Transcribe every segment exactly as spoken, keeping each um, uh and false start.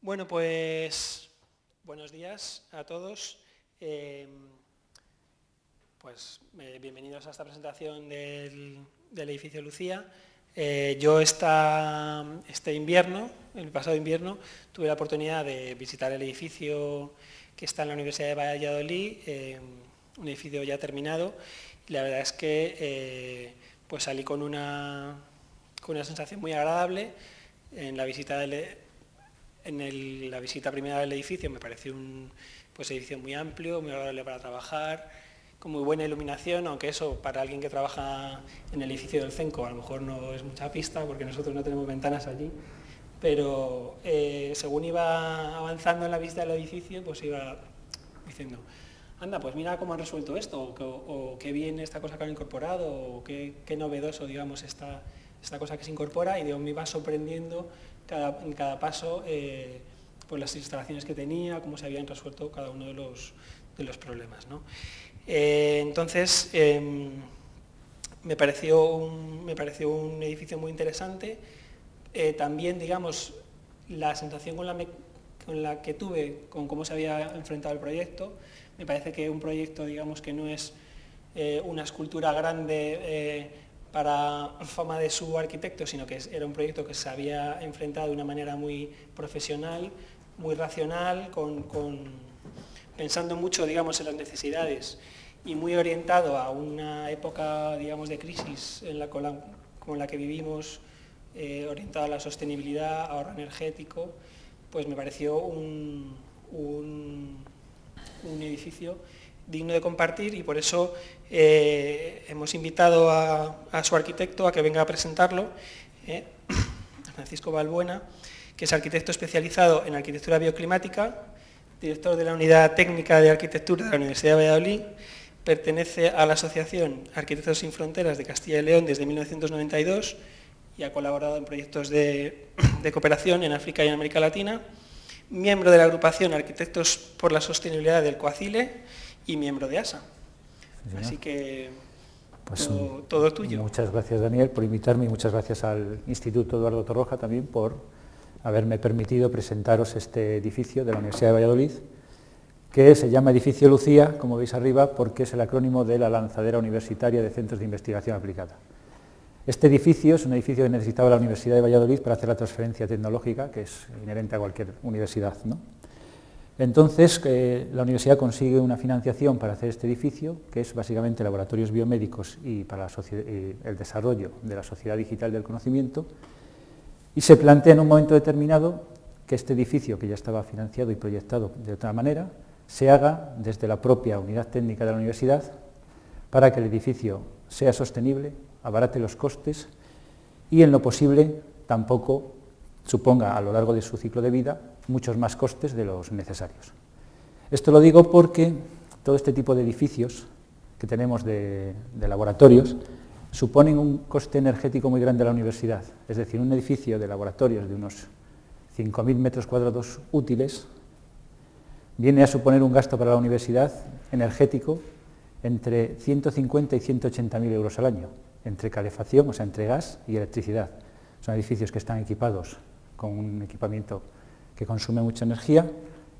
Bueno, pues buenos días a todos. Eh, pues eh, bienvenidos a esta presentación del, del edificio Lucía. Eh, yo esta, este invierno, el pasado invierno, tuve la oportunidad de visitar el edificio que está en la Universidad de Valladolid, eh, un edificio ya terminado. Y la verdad es que eh, pues salí con una, con una sensación muy agradable en la visita del En el, la visita primera del edificio. Me pareció un pues, edificio muy amplio, muy agradable para trabajar, con muy buena iluminación, aunque eso para alguien que trabaja en el edificio del Cenco a lo mejor no es mucha pista, porque nosotros no tenemos ventanas allí, pero eh, según iba avanzando en la visita del edificio, pues iba diciendo, anda, pues mira cómo han resuelto esto, o, o, o qué bien esta cosa que han incorporado, o qué, qué novedoso, digamos, esta, esta cosa que se incorpora, y Dios, me iba sorprendiendo Cada, en cada paso, eh, por las instalaciones que tenía, cómo se habían resuelto cada uno de los, de los problemas, ¿no? Eh, entonces, eh, me, pareció un, me pareció un edificio muy interesante. Eh, también, digamos, la sensación con la, me, con la que tuve, con cómo se había enfrentado el proyecto, me parece que un proyecto, digamos, que no es eh, una escultura grande, eh, para fama de su arquitecto, sino que era un proyecto que se había enfrentado de una manera muy profesional, muy racional, con, con, pensando mucho, digamos, en las necesidades, y muy orientado a una época, digamos, de crisis en la, con, la, con la que vivimos, eh, orientado a la sostenibilidad, ahorro energético. Pues me pareció un, un, un edificio digno de compartir, y por eso eh, hemos invitado a, a su arquitecto a que venga a presentarlo, eh, Francisco Valbuena, que es arquitecto especializado en arquitectura bioclimática, director de la Unidad Técnica de Arquitectura de la Universidad de Valladolid, pertenece a la Asociación Arquitectos Sin Fronteras de Castilla y León desde mil novecientos noventa y dos y ha colaborado en proyectos de, de cooperación en África y en América Latina, miembro de la agrupación Arquitectos por la Sostenibilidad del Coacile y miembro de ASA. Sí, así que pues todo, un, todo tuyo. Muchas gracias, Daniel, por invitarme, y muchas gracias al Instituto Eduardo Torroja también por haberme permitido presentaros este edificio de la Universidad de Valladolid, que se llama Edificio Lucía, como veis arriba, porque es el acrónimo de la Lanzadera Universitaria de Centros de Investigación Aplicada. Este edificio es un edificio que necesitaba la Universidad de Valladolid para hacer la transferencia tecnológica, que es inherente a cualquier universidad, ¿no? Entonces, eh, la universidad consigue una financiación para hacer este edificio, que es básicamente laboratorios biomédicos y para la y el desarrollo de la sociedad digital del conocimiento, y se plantea en un momento determinado que este edificio, que ya estaba financiado y proyectado de otra manera, se haga desde la propia unidad técnica de la universidad, para que el edificio sea sostenible, abarate los costes y, en lo posible, tampoco suponga a lo largo de su ciclo de vida muchos más costes de los necesarios. Esto lo digo porque todo este tipo de edificios que tenemos de, de laboratorios suponen un coste energético muy grande a la universidad. Es decir, un edificio de laboratorios de unos cinco mil metros cuadrados útiles viene a suponer un gasto para la universidad energético entre ciento cincuenta y ciento ochenta mil euros al año, entre calefacción, o sea, entre gas y electricidad. Son edificios que están equipados con un equipamiento que consume mucha energía,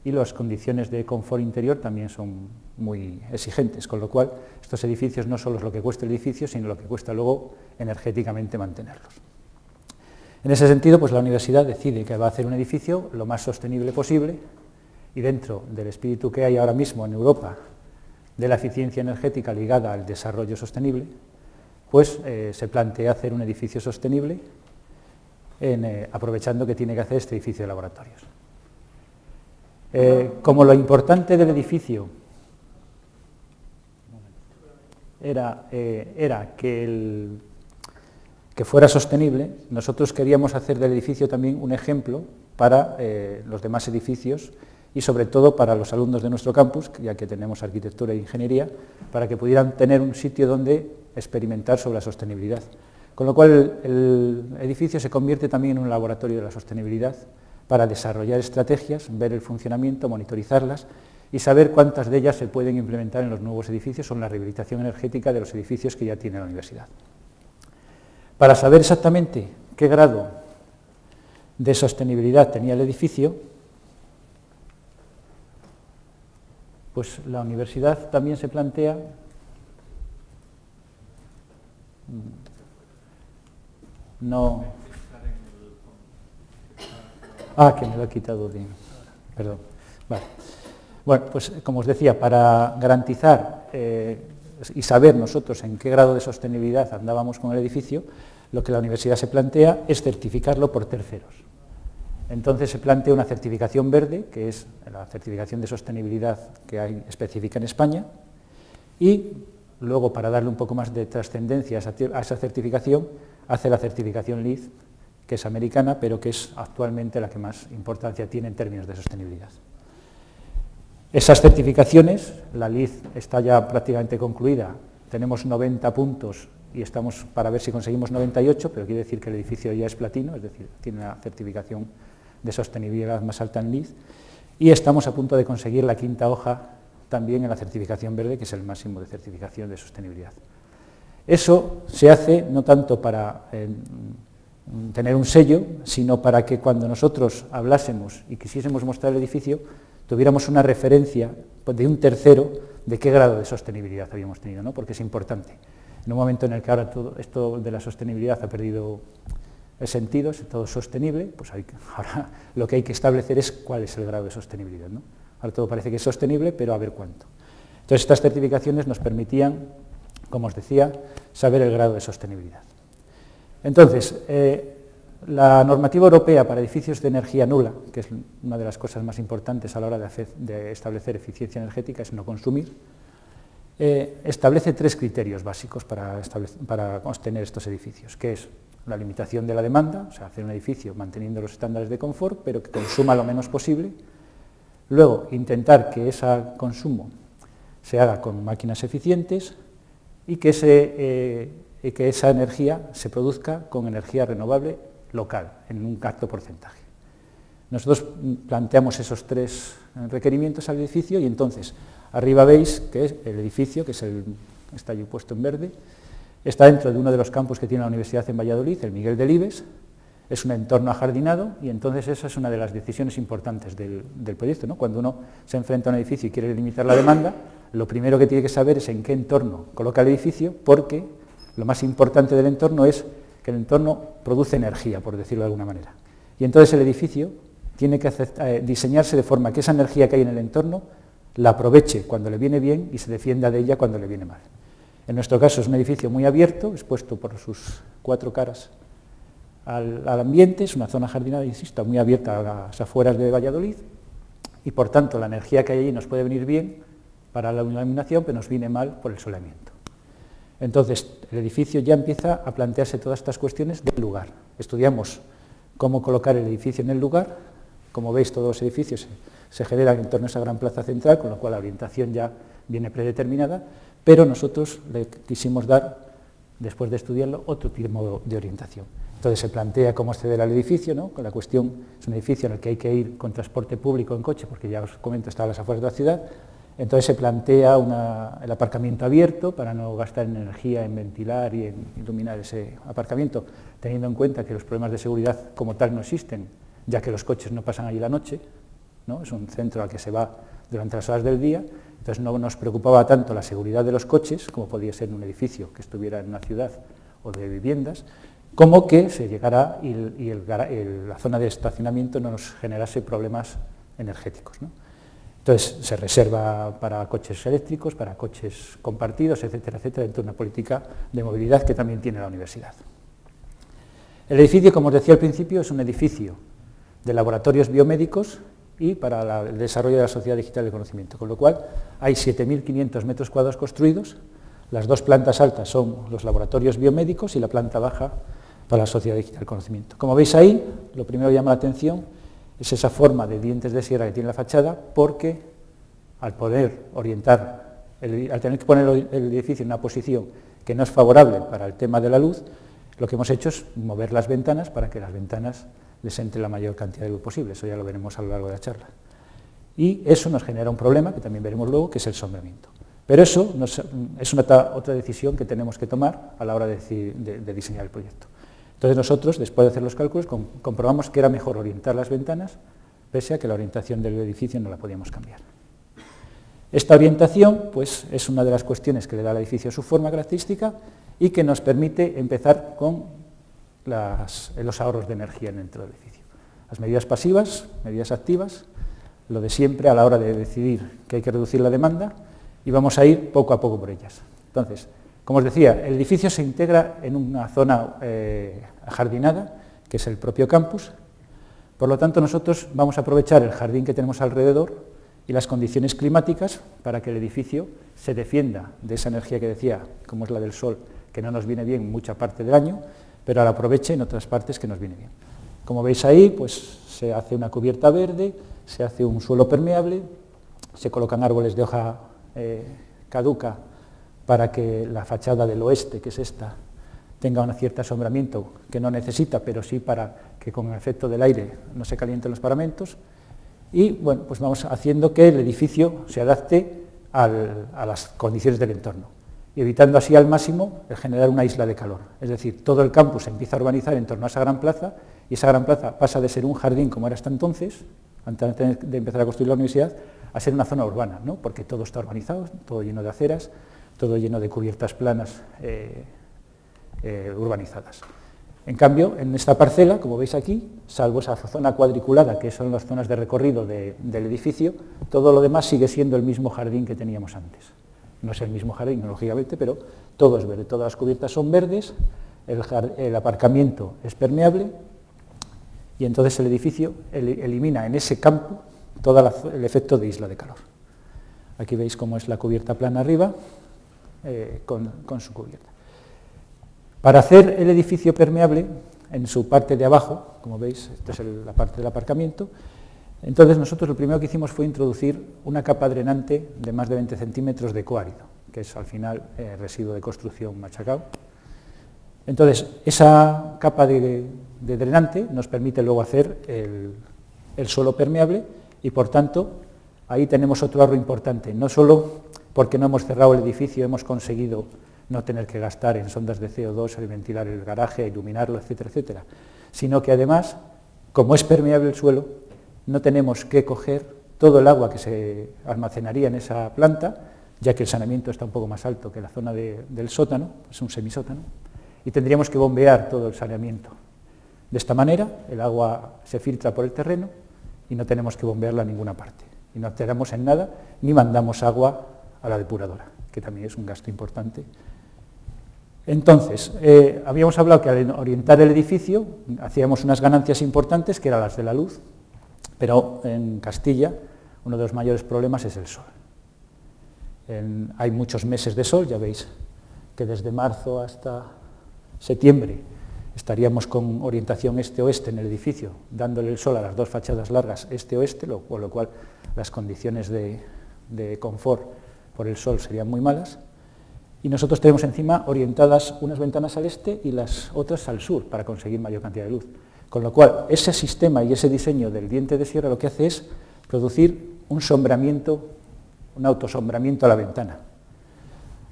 y las condiciones de confort interior también son muy exigentes, con lo cual estos edificios no solo es lo que cuesta el edificio, sino lo que cuesta luego energéticamente mantenerlos. En ese sentido, pues la universidad decide que va a hacer un edificio lo más sostenible posible, y dentro del espíritu que hay ahora mismo en Europa de la eficiencia energética ligada al desarrollo sostenible, pues eh, se plantea hacer un edificio sostenible, En, eh, aprovechando que tiene que hacer este edificio de laboratorios. Eh, como lo importante del edificio era, eh, era que, el, que fuera sostenible, nosotros queríamos hacer del edificio también un ejemplo para eh, los demás edificios, y sobre todo para los alumnos de nuestro campus, ya que tenemos arquitectura e ingeniería, para que pudieran tener un sitio donde experimentar sobre la sostenibilidad. Con lo cual, el edificio se convierte también en un laboratorio de la sostenibilidad para desarrollar estrategias, ver el funcionamiento, monitorizarlas y saber cuántas de ellas se pueden implementar en los nuevos edificios o en la rehabilitación energética de los edificios que ya tiene la universidad. Para saber exactamente qué grado de sostenibilidad tenía el edificio, pues la universidad también se plantea no... Ah, que me lo he quitado de... Perdón. Vale. Bueno, pues como os decía, para garantizar eh, y saber nosotros en qué grado de sostenibilidad andábamos con el edificio, lo que la universidad se plantea es certificarlo por terceros. Entonces se plantea una certificación verde, que es la certificación de sostenibilidad que hay específica en España, y luego, para darle un poco más de trascendencia a esa certificación, hace la certificación LEED, que es americana, pero que es actualmente la que más importancia tiene en términos de sostenibilidad. Esas certificaciones, la LEED está ya prácticamente concluida, tenemos noventa puntos y estamos para ver si conseguimos noventa y ocho, pero quiere decir que el edificio ya es platino, es decir, tiene una certificación de sostenibilidad más alta en LEED, y estamos a punto de conseguir la quinta hoja también en la certificación verde, que es el máximo de certificación de sostenibilidad. Eso se hace no tanto para eh, tener un sello, sino para que cuando nosotros hablásemos y quisiésemos mostrar el edificio, tuviéramos una referencia de un tercero de qué grado de sostenibilidad habíamos tenido, ¿no? Porque es importante. En un momento en el que ahora todo esto de la sostenibilidad ha perdido el sentido, es todo sostenible, pues hay, ahora lo que hay que establecer es cuál es el grado de sostenibilidad, ¿no? Ahora todo parece que es sostenible, pero a ver cuánto. Entonces estas certificaciones nos permitían, como os decía, saber el grado de sostenibilidad. Entonces, eh, la normativa europea para edificios de energía nula, que es una de las cosas más importantes a la hora de, hacer, de establecer eficiencia energética, es no consumir, eh, establece tres criterios básicos para, para obtener estos edificios, que es la limitación de la demanda, o sea, hacer un edificio manteniendo los estándares de confort, pero que consuma lo menos posible. Luego, intentar que ese consumo se haga con máquinas eficientes y que, ese, eh, y que esa energía se produzca con energía renovable local, en un alto porcentaje. Nosotros planteamos esos tres requerimientos al edificio y entonces, arriba veis que es el edificio, que es el, está allí puesto en verde, está dentro de uno de los campus que tiene la universidad en Valladolid, el Miguel Delibes. Es un entorno ajardinado y entonces esa es una de las decisiones importantes del, del proyecto, ¿no? Cuando uno se enfrenta a un edificio y quiere limitar la demanda, lo primero que tiene que saber es en qué entorno coloca el edificio, porque lo más importante del entorno es que el entorno produce energía, por decirlo de alguna manera. Y entonces el edificio tiene que aceptar, eh, diseñarse de forma que esa energía que hay en el entorno la aproveche cuando le viene bien y se defienda de ella cuando le viene mal. En nuestro caso es un edificio muy abierto, expuesto por sus cuatro caras al ambiente, es una zona jardinada, insisto, muy abierta a las afueras de Valladolid, y por tanto la energía que hay allí nos puede venir bien para la iluminación, pero nos viene mal por el soleamiento. Entonces, el edificio ya empieza a plantearse todas estas cuestiones del lugar. Estudiamos cómo colocar el edificio en el lugar. Como veis, todos los edificios se, se generan en torno a esa gran plaza central, con lo cual la orientación ya viene predeterminada, pero nosotros le quisimos dar, después de estudiarlo, otro tipo de orientación. Entonces se plantea cómo acceder al edificio, ¿no? Con la cuestión, es un edificio en el que hay que ir con transporte público en coche, porque ya os comento, está a las afueras de la ciudad. Entonces se plantea una, el aparcamiento abierto para no gastar en energía en ventilar y en iluminar ese aparcamiento, teniendo en cuenta que los problemas de seguridad como tal no existen, ya que los coches no pasan allí la noche, ¿no? Es un centro al que se va durante las horas del día, entonces no nos preocupaba tanto la seguridad de los coches, como podía ser en un edificio que estuviera en una ciudad o de viviendas, como que se llegara y, el, y el, el, la zona de estacionamiento no nos generase problemas energéticos, ¿no? Entonces se reserva para coches eléctricos, para coches compartidos, etcétera, etcétera, dentro de una política de movilidad que también tiene la universidad. El edificio, como os decía al principio, es un edificio de laboratorios biomédicos y para la, el desarrollo de la sociedad digital del conocimiento, con lo cual hay siete mil quinientos metros cuadrados construidos, las dos plantas altas son los laboratorios biomédicos y la planta baja para la sociedad digital del conocimiento. Como veis ahí, lo primero que llama la atención es esa forma de dientes de sierra que tiene la fachada, porque al poder orientar, el, al tener que poner el edificio en una posición que no es favorable para el tema de la luz, lo que hemos hecho es mover las ventanas para que las ventanas les entre la mayor cantidad de luz posible, eso ya lo veremos a lo largo de la charla. Y eso nos genera un problema, que también veremos luego, que es el sombreamiento. Pero eso nos, es una, otra decisión que tenemos que tomar a la hora de, decir, de, de diseñar el proyecto. Entonces nosotros, después de hacer los cálculos, comprobamos que era mejor orientar las ventanas, pese a que la orientación del edificio no la podíamos cambiar. Esta orientación, pues, es una de las cuestiones que le da al edificio su forma característica y que nos permite empezar con las, los ahorros de energía dentro del edificio. Las medidas pasivas, medidas activas, lo de siempre a la hora de decidir que hay que reducir la demanda, y vamos a ir poco a poco por ellas. Entonces, como os decía, el edificio se integra en una zona eh, ajardinada, que es el propio campus. Por lo tanto, nosotros vamos a aprovechar el jardín que tenemos alrededor y las condiciones climáticas para que el edificio se defienda de esa energía que decía, como es la del sol, que no nos viene bien mucha parte del año, pero la aproveche en otras partes que nos viene bien. Como veis ahí, pues se hace una cubierta verde, se hace un suelo permeable, se colocan árboles de hoja eh, caduca para que la fachada del oeste, que es esta, tenga un cierto asombramiento que no necesita, pero sí para que con el efecto del aire no se calienten los paramentos. Y bueno, pues vamos haciendo que el edificio se adapte al, a las condiciones del entorno, y evitando así al máximo el generar una isla de calor. Es decir, todo el campus se empieza a urbanizar en torno a esa gran plaza, y esa gran plaza pasa de ser un jardín como era hasta entonces, antes de empezar a construir la universidad, a ser una zona urbana, ¿no? Porque todo está urbanizado, todo lleno de aceras, todo lleno de cubiertas planas eh, eh, urbanizadas. En cambio, en esta parcela, como veis aquí, salvo esa zona cuadriculada, que son las zonas de recorrido de, del edificio, todo lo demás sigue siendo el mismo jardín que teníamos antes. No es el mismo jardín, lógicamente, pero todo es verde, todas las cubiertas son verdes, el, el aparcamiento es permeable, y entonces el edificio elimina en ese campo todo la, el efecto de isla de calor. Aquí veis cómo es la cubierta plana arriba, eh, con, con su cubierta. Para hacer el edificio permeable, en su parte de abajo, como veis, esta es el, la parte del aparcamiento, entonces nosotros lo primero que hicimos fue introducir una capa drenante de más de veinte centímetros de coárido, que es al final eh, residuo de construcción machacado. Entonces, esa capa de, de drenante nos permite luego hacer el, el suelo permeable, y por tanto, ahí tenemos otro ahorro importante, no solo porque no hemos cerrado el edificio, hemos conseguido no tener que gastar en sondas de C O dos, el ventilar el garaje, iluminarlo, etcétera, etcétera, sino que además, como es permeable el suelo, no tenemos que coger todo el agua que se almacenaría en esa planta, ya que el saneamiento está un poco más alto que la zona de, del sótano, es un semisótano, y tendríamos que bombear todo el saneamiento. De esta manera, el agua se filtra por el terreno y no tenemos que bombearla a ninguna parte, y no alteramos en nada, ni mandamos agua a la depuradora, que también es un gasto importante. Entonces, eh, habíamos hablado que al orientar el edificio hacíamos unas ganancias importantes, que eran las de la luz, pero en Castilla uno de los mayores problemas es el sol. En, hay muchos meses de sol, ya veis que desde marzo hasta septiembre estaríamos con orientación este-oeste en el edificio, dándole el sol a las dos fachadas largas este-oeste, lo, con lo cual las condiciones de, de confort por el sol serían muy malas. Y nosotros tenemos encima orientadas unas ventanas al este y las otras al sur para conseguir mayor cantidad de luz. Con lo cual, ese sistema y ese diseño del diente de sierra lo que hace es producir un sombramiento, un autosombramiento a la ventana.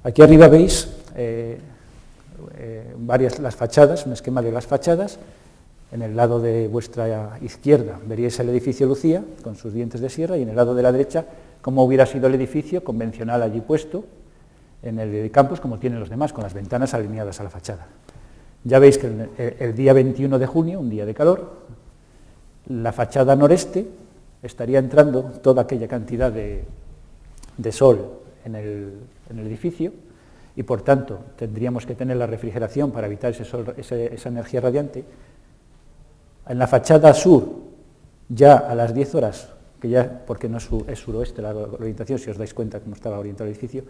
Aquí arriba veis eh, eh, varias las fachadas, un esquema de las fachadas. En el lado de vuestra izquierda veríais el edificio Lucía con sus dientes de sierra, y en el lado de la derecha cómo hubiera sido el edificio convencional allí puesto, en el campus, como tienen los demás, con las ventanas alineadas a la fachada. Ya veis que el, el día veintiuno de junio, un día de calor, la fachada noreste estaría entrando toda aquella cantidad de, de sol en el, en el edificio, y por tanto tendríamos que tener la refrigeración para evitar ese sol, ese, esa energía radiante. En la fachada sur, ya a las diez horas, que ya, porque no es, sur, es suroeste la orientación, si os dais cuenta cómo estaba orientado el edificio,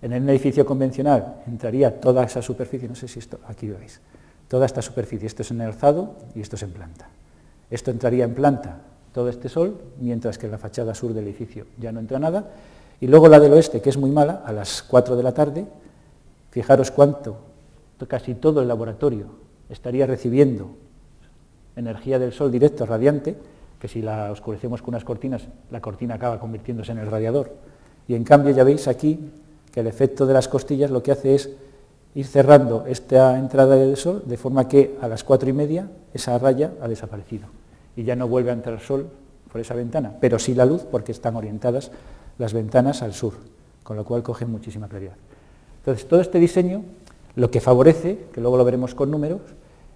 en un edificio convencional entraría toda esa superficie, no sé si esto, aquí lo veis, toda esta superficie, esto es en el alzado y esto es en planta. Esto entraría en planta, todo este sol, mientras que en la fachada sur del edificio ya no entra nada, y luego la del oeste, que es muy mala, a las cuatro de la tarde, fijaros cuánto, casi todo el laboratorio estaría recibiendo energía del sol directo, radiante, que si la oscurecemos con unas cortinas, la cortina acaba convirtiéndose en el radiador, y en cambio ya veis aquí, que el efecto de las costillas lo que hace es ir cerrando esta entrada del sol, de forma que a las cuatro y media esa raya ha desaparecido, y ya no vuelve a entrar sol por esa ventana, pero sí la luz, porque están orientadas las ventanas al sur, con lo cual cogen muchísima claridad. Entonces, todo este diseño lo que favorece, que luego lo veremos con números,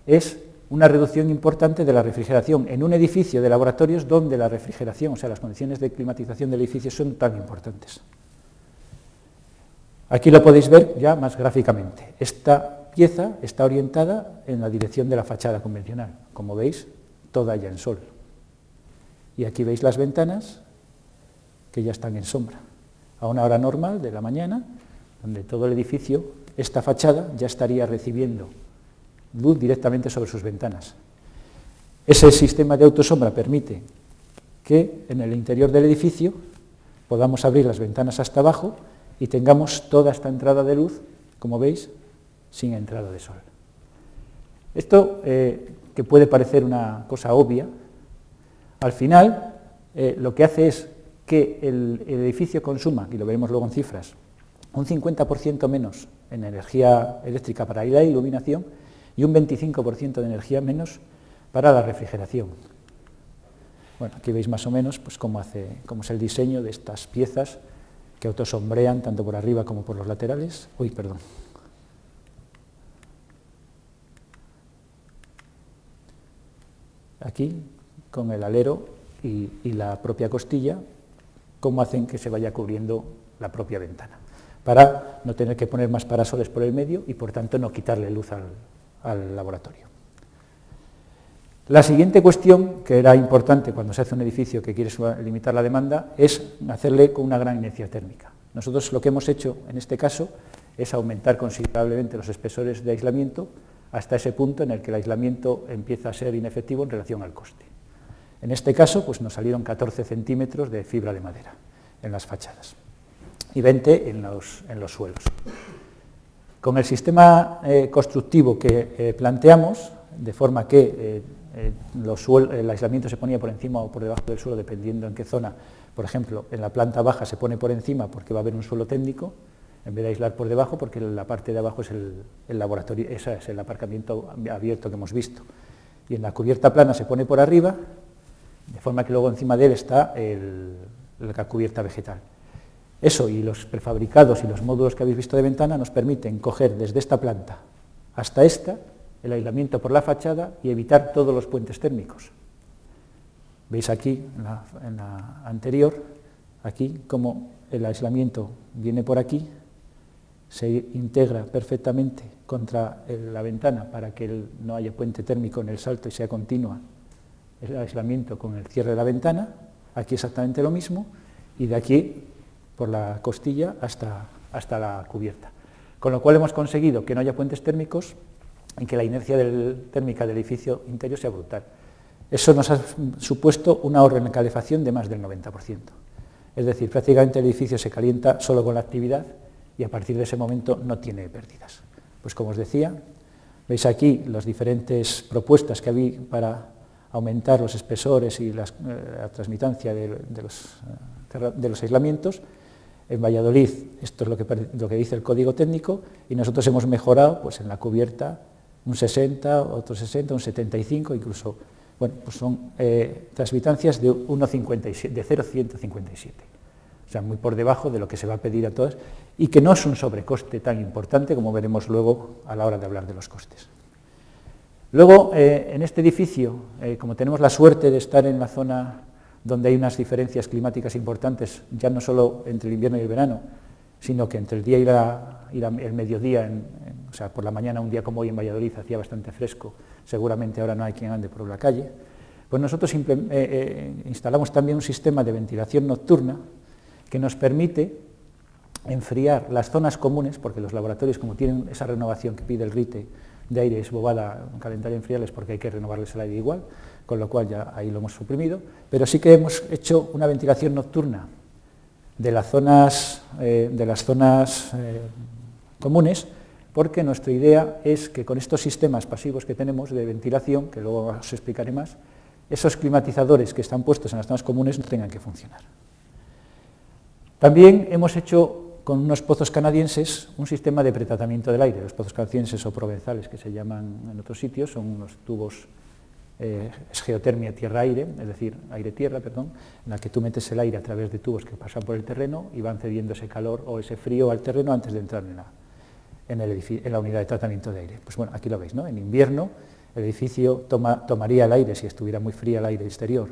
es una reducción importante de la refrigeración en un edificio de laboratorios donde la refrigeración, o sea, las condiciones de climatización del edificio son tan importantes. Aquí lo podéis ver ya más gráficamente. Esta pieza está orientada en la dirección de la fachada convencional, como veis, toda ya en sol. Y aquí veis las ventanas que ya están en sombra, a una hora normal de la mañana, donde todo el edificio, esta fachada, ya estaría recibiendo luz directamente sobre sus ventanas. Ese sistema de autosombra permite que en el interior del edificio podamos abrir las ventanas hasta abajo y tengamos toda esta entrada de luz, como veis, sin entrada de sol. Esto, eh, que puede parecer una cosa obvia, al final eh, lo que hace es que el, el edificio consuma, y lo veremos luego en cifras, un cincuenta por ciento menos en energía eléctrica para la iluminación y un veinticinco por ciento de energía menos para la refrigeración. Bueno, aquí veis más o menos pues, cómo, hace, cómo es el diseño de estas piezas que autosombrean tanto por arriba como por los laterales. Uy, perdón. Aquí, con el alero y, y la propia costilla, cómo hacen que se vaya cubriendo la propia ventana, para no tener que poner más parasoles por el medio y, por tanto, no quitarle luz al... al laboratorio. La siguiente cuestión, que era importante cuando se hace un edificio que quiere limitar la demanda, es hacerle con una gran inercia térmica. Nosotros lo que hemos hecho en este caso es aumentar considerablemente los espesores de aislamiento hasta ese punto en el que el aislamiento empieza a ser inefectivo en relación al coste. En este caso pues nos salieron catorce centímetros de fibra de madera en las fachadas y veinte en los, en los suelos. Con el sistema eh, constructivo que eh, planteamos, de forma que eh, eh, los suelo, el aislamiento se ponía por encima o por debajo del suelo, dependiendo en qué zona, por ejemplo, en la planta baja se pone por encima porque va a haber un suelo técnico, en vez de aislar por debajo, porque la parte de abajo es el, el laboratorio, ese es el aparcamiento abierto que hemos visto. Y en la cubierta plana se pone por arriba, de forma que luego encima de él está el, la cubierta vegetal. Eso y los prefabricados y los módulos que habéis visto de ventana nos permiten coger desde esta planta hasta esta el aislamiento por la fachada y evitar todos los puentes térmicos. Veis aquí, en la, en la anterior, aquí como el aislamiento viene por aquí, se integra perfectamente contra la ventana para que no haya puente térmico en el salto y sea continua el aislamiento con el cierre de la ventana. Aquí exactamente lo mismo y de aquí por la costilla hasta, hasta la cubierta. Con lo cual hemos conseguido que no haya puentes térmicos y que la inercia del, térmica del edificio interior sea brutal. Eso nos ha supuesto un ahorro en calefacción de más del noventa por ciento. Es decir, prácticamente el edificio se calienta solo con la actividad y a partir de ese momento no tiene pérdidas. Pues como os decía, veis aquí las diferentes propuestas que había para aumentar los espesores y las, la transmitancia de, de, los, de los aislamientos. En Valladolid, esto es lo que, lo que dice el código técnico, y nosotros hemos mejorado pues, en la cubierta un sesenta, otro sesenta, un setenta y cinco, incluso, bueno, pues son eh, transmitancias de cero coma ciento cincuenta y siete, o sea, muy por debajo de lo que se va a pedir a todas, y que no es un sobrecoste tan importante como veremos luego a la hora de hablar de los costes. Luego, eh, en este edificio, eh, como tenemos la suerte de estar en la zona donde hay unas diferencias climáticas importantes, ya no solo entre el invierno y el verano, sino que entre el día y, la, y la, el mediodía, en, en, o sea, por la mañana, un día como hoy en Valladolid, hacía bastante fresco, seguramente ahora no hay quien ande por la calle, pues nosotros eh, eh, instalamos también un sistema de ventilación nocturna que nos permite enfriar las zonas comunes, porque los laboratorios, como tienen esa renovación que pide el RITE, de aire es bobada, calentar y enfriarles porque hay que renovarles el aire igual, con lo cual ya ahí lo hemos suprimido, pero sí que hemos hecho una ventilación nocturna de las zonas, eh, de las zonas eh, comunes, porque nuestra idea es que con estos sistemas pasivos que tenemos de ventilación, que luego os explicaré más, esos climatizadores que están puestos en las zonas comunes no tengan que funcionar. También hemos hecho con unos pozos canadienses, un sistema de pretratamiento del aire. Los pozos canadienses o provenzales, que se llaman en otros sitios, son unos tubos eh, es geotermia tierra-aire, es decir, aire-tierra, perdón, en la que tú metes el aire a través de tubos que pasan por el terreno y van cediendo ese calor o ese frío al terreno antes de entrar en la, en el en la unidad de tratamiento de aire. Pues bueno, aquí lo veis, ¿no? En invierno el edificio toma, tomaría el aire, si estuviera muy fría el aire exterior,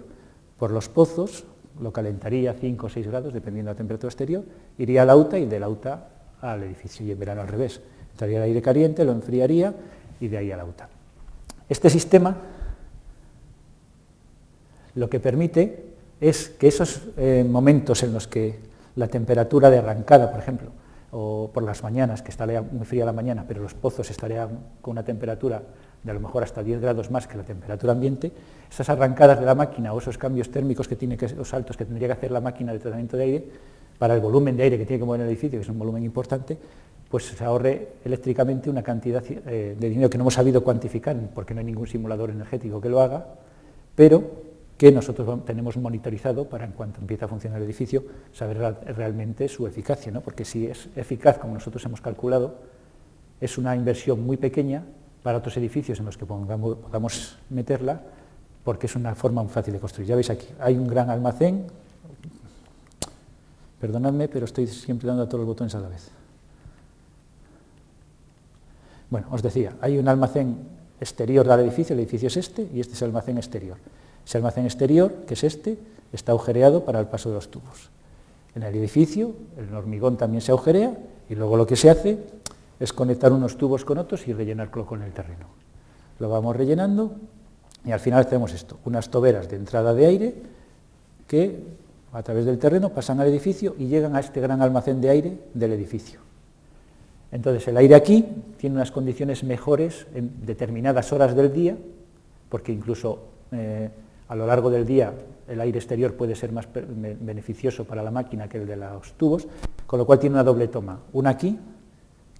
por los pozos, lo calentaría cinco o seis grados, dependiendo de la temperatura exterior, iría al auta y del auta al edificio, y en verano al revés. Entraría el aire caliente, lo enfriaría y de ahí al auta. Este sistema lo que permite es que esos eh, momentos en los que la temperatura de arrancada, por ejemplo, o por las mañanas, que estaría muy fría la mañana, pero los pozos estarían con una temperatura de a lo mejor hasta diez grados más que la temperatura ambiente, esas arrancadas de la máquina o esos cambios térmicos que tiene que, los saltos que tendría que hacer la máquina de tratamiento de aire, para el volumen de aire que tiene que mover en el edificio, que es un volumen importante, pues se ahorre eléctricamente una cantidad eh, de dinero que no hemos sabido cuantificar, porque no hay ningún simulador energético que lo haga, pero que nosotros tenemos monitorizado para, en cuanto empiece a funcionar el edificio, saber realmente su eficacia, ¿no? Porque si es eficaz, como nosotros hemos calculado, es una inversión muy pequeña para otros edificios en los que pongamos, podamos meterla, porque es una forma muy fácil de construir. Ya veis aquí, hay un gran almacén, perdonadme, pero estoy siempre dando a todos los botones a la vez. Bueno, os decía, hay un almacén exterior del edificio, el edificio es este, y este es el almacén exterior. Ese almacén exterior, que es este, está agujereado para el paso de los tubos. En el edificio, el hormigón también se agujerea, y luego lo que se hace es conectar unos tubos con otros y rellenarlo con el terreno. Lo vamos rellenando, y al final tenemos esto, unas toberas de entrada de aire, que a través del terreno pasan al edificio y llegan a este gran almacén de aire del edificio. Entonces el aire aquí tiene unas condiciones mejores en determinadas horas del día, porque incluso eh, a lo largo del día el aire exterior puede ser más beneficioso para la máquina que el de los tubos, con lo cual tiene una doble toma, una aquí,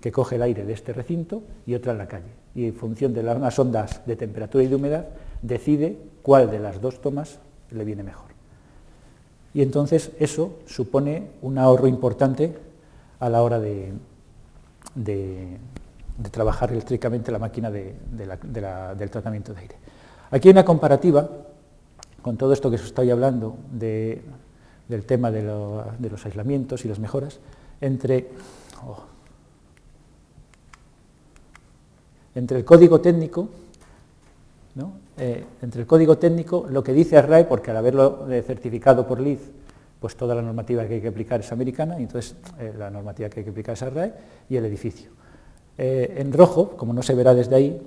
que coge el aire de este recinto, y otra en la calle. Y en función de las ondas de temperatura y de humedad, decide cuál de las dos tomas le viene mejor. Y entonces eso supone un ahorro importante a la hora de... De, de trabajar eléctricamente la máquina de, de la, de la, del tratamiento de aire. Aquí hay una comparativa con todo esto que os estoy hablando de, del tema de, lo, de los aislamientos y las mejoras entre, oh, entre el código técnico, ¿no? eh, entre el código técnico, lo que dice ASHRAE, porque al haberlo certificado por LEED, pues toda la normativa que hay que aplicar es americana, y entonces eh, la normativa que hay que aplicar es ASHRAE, y el edificio. Eh, en rojo, como no se verá desde ahí,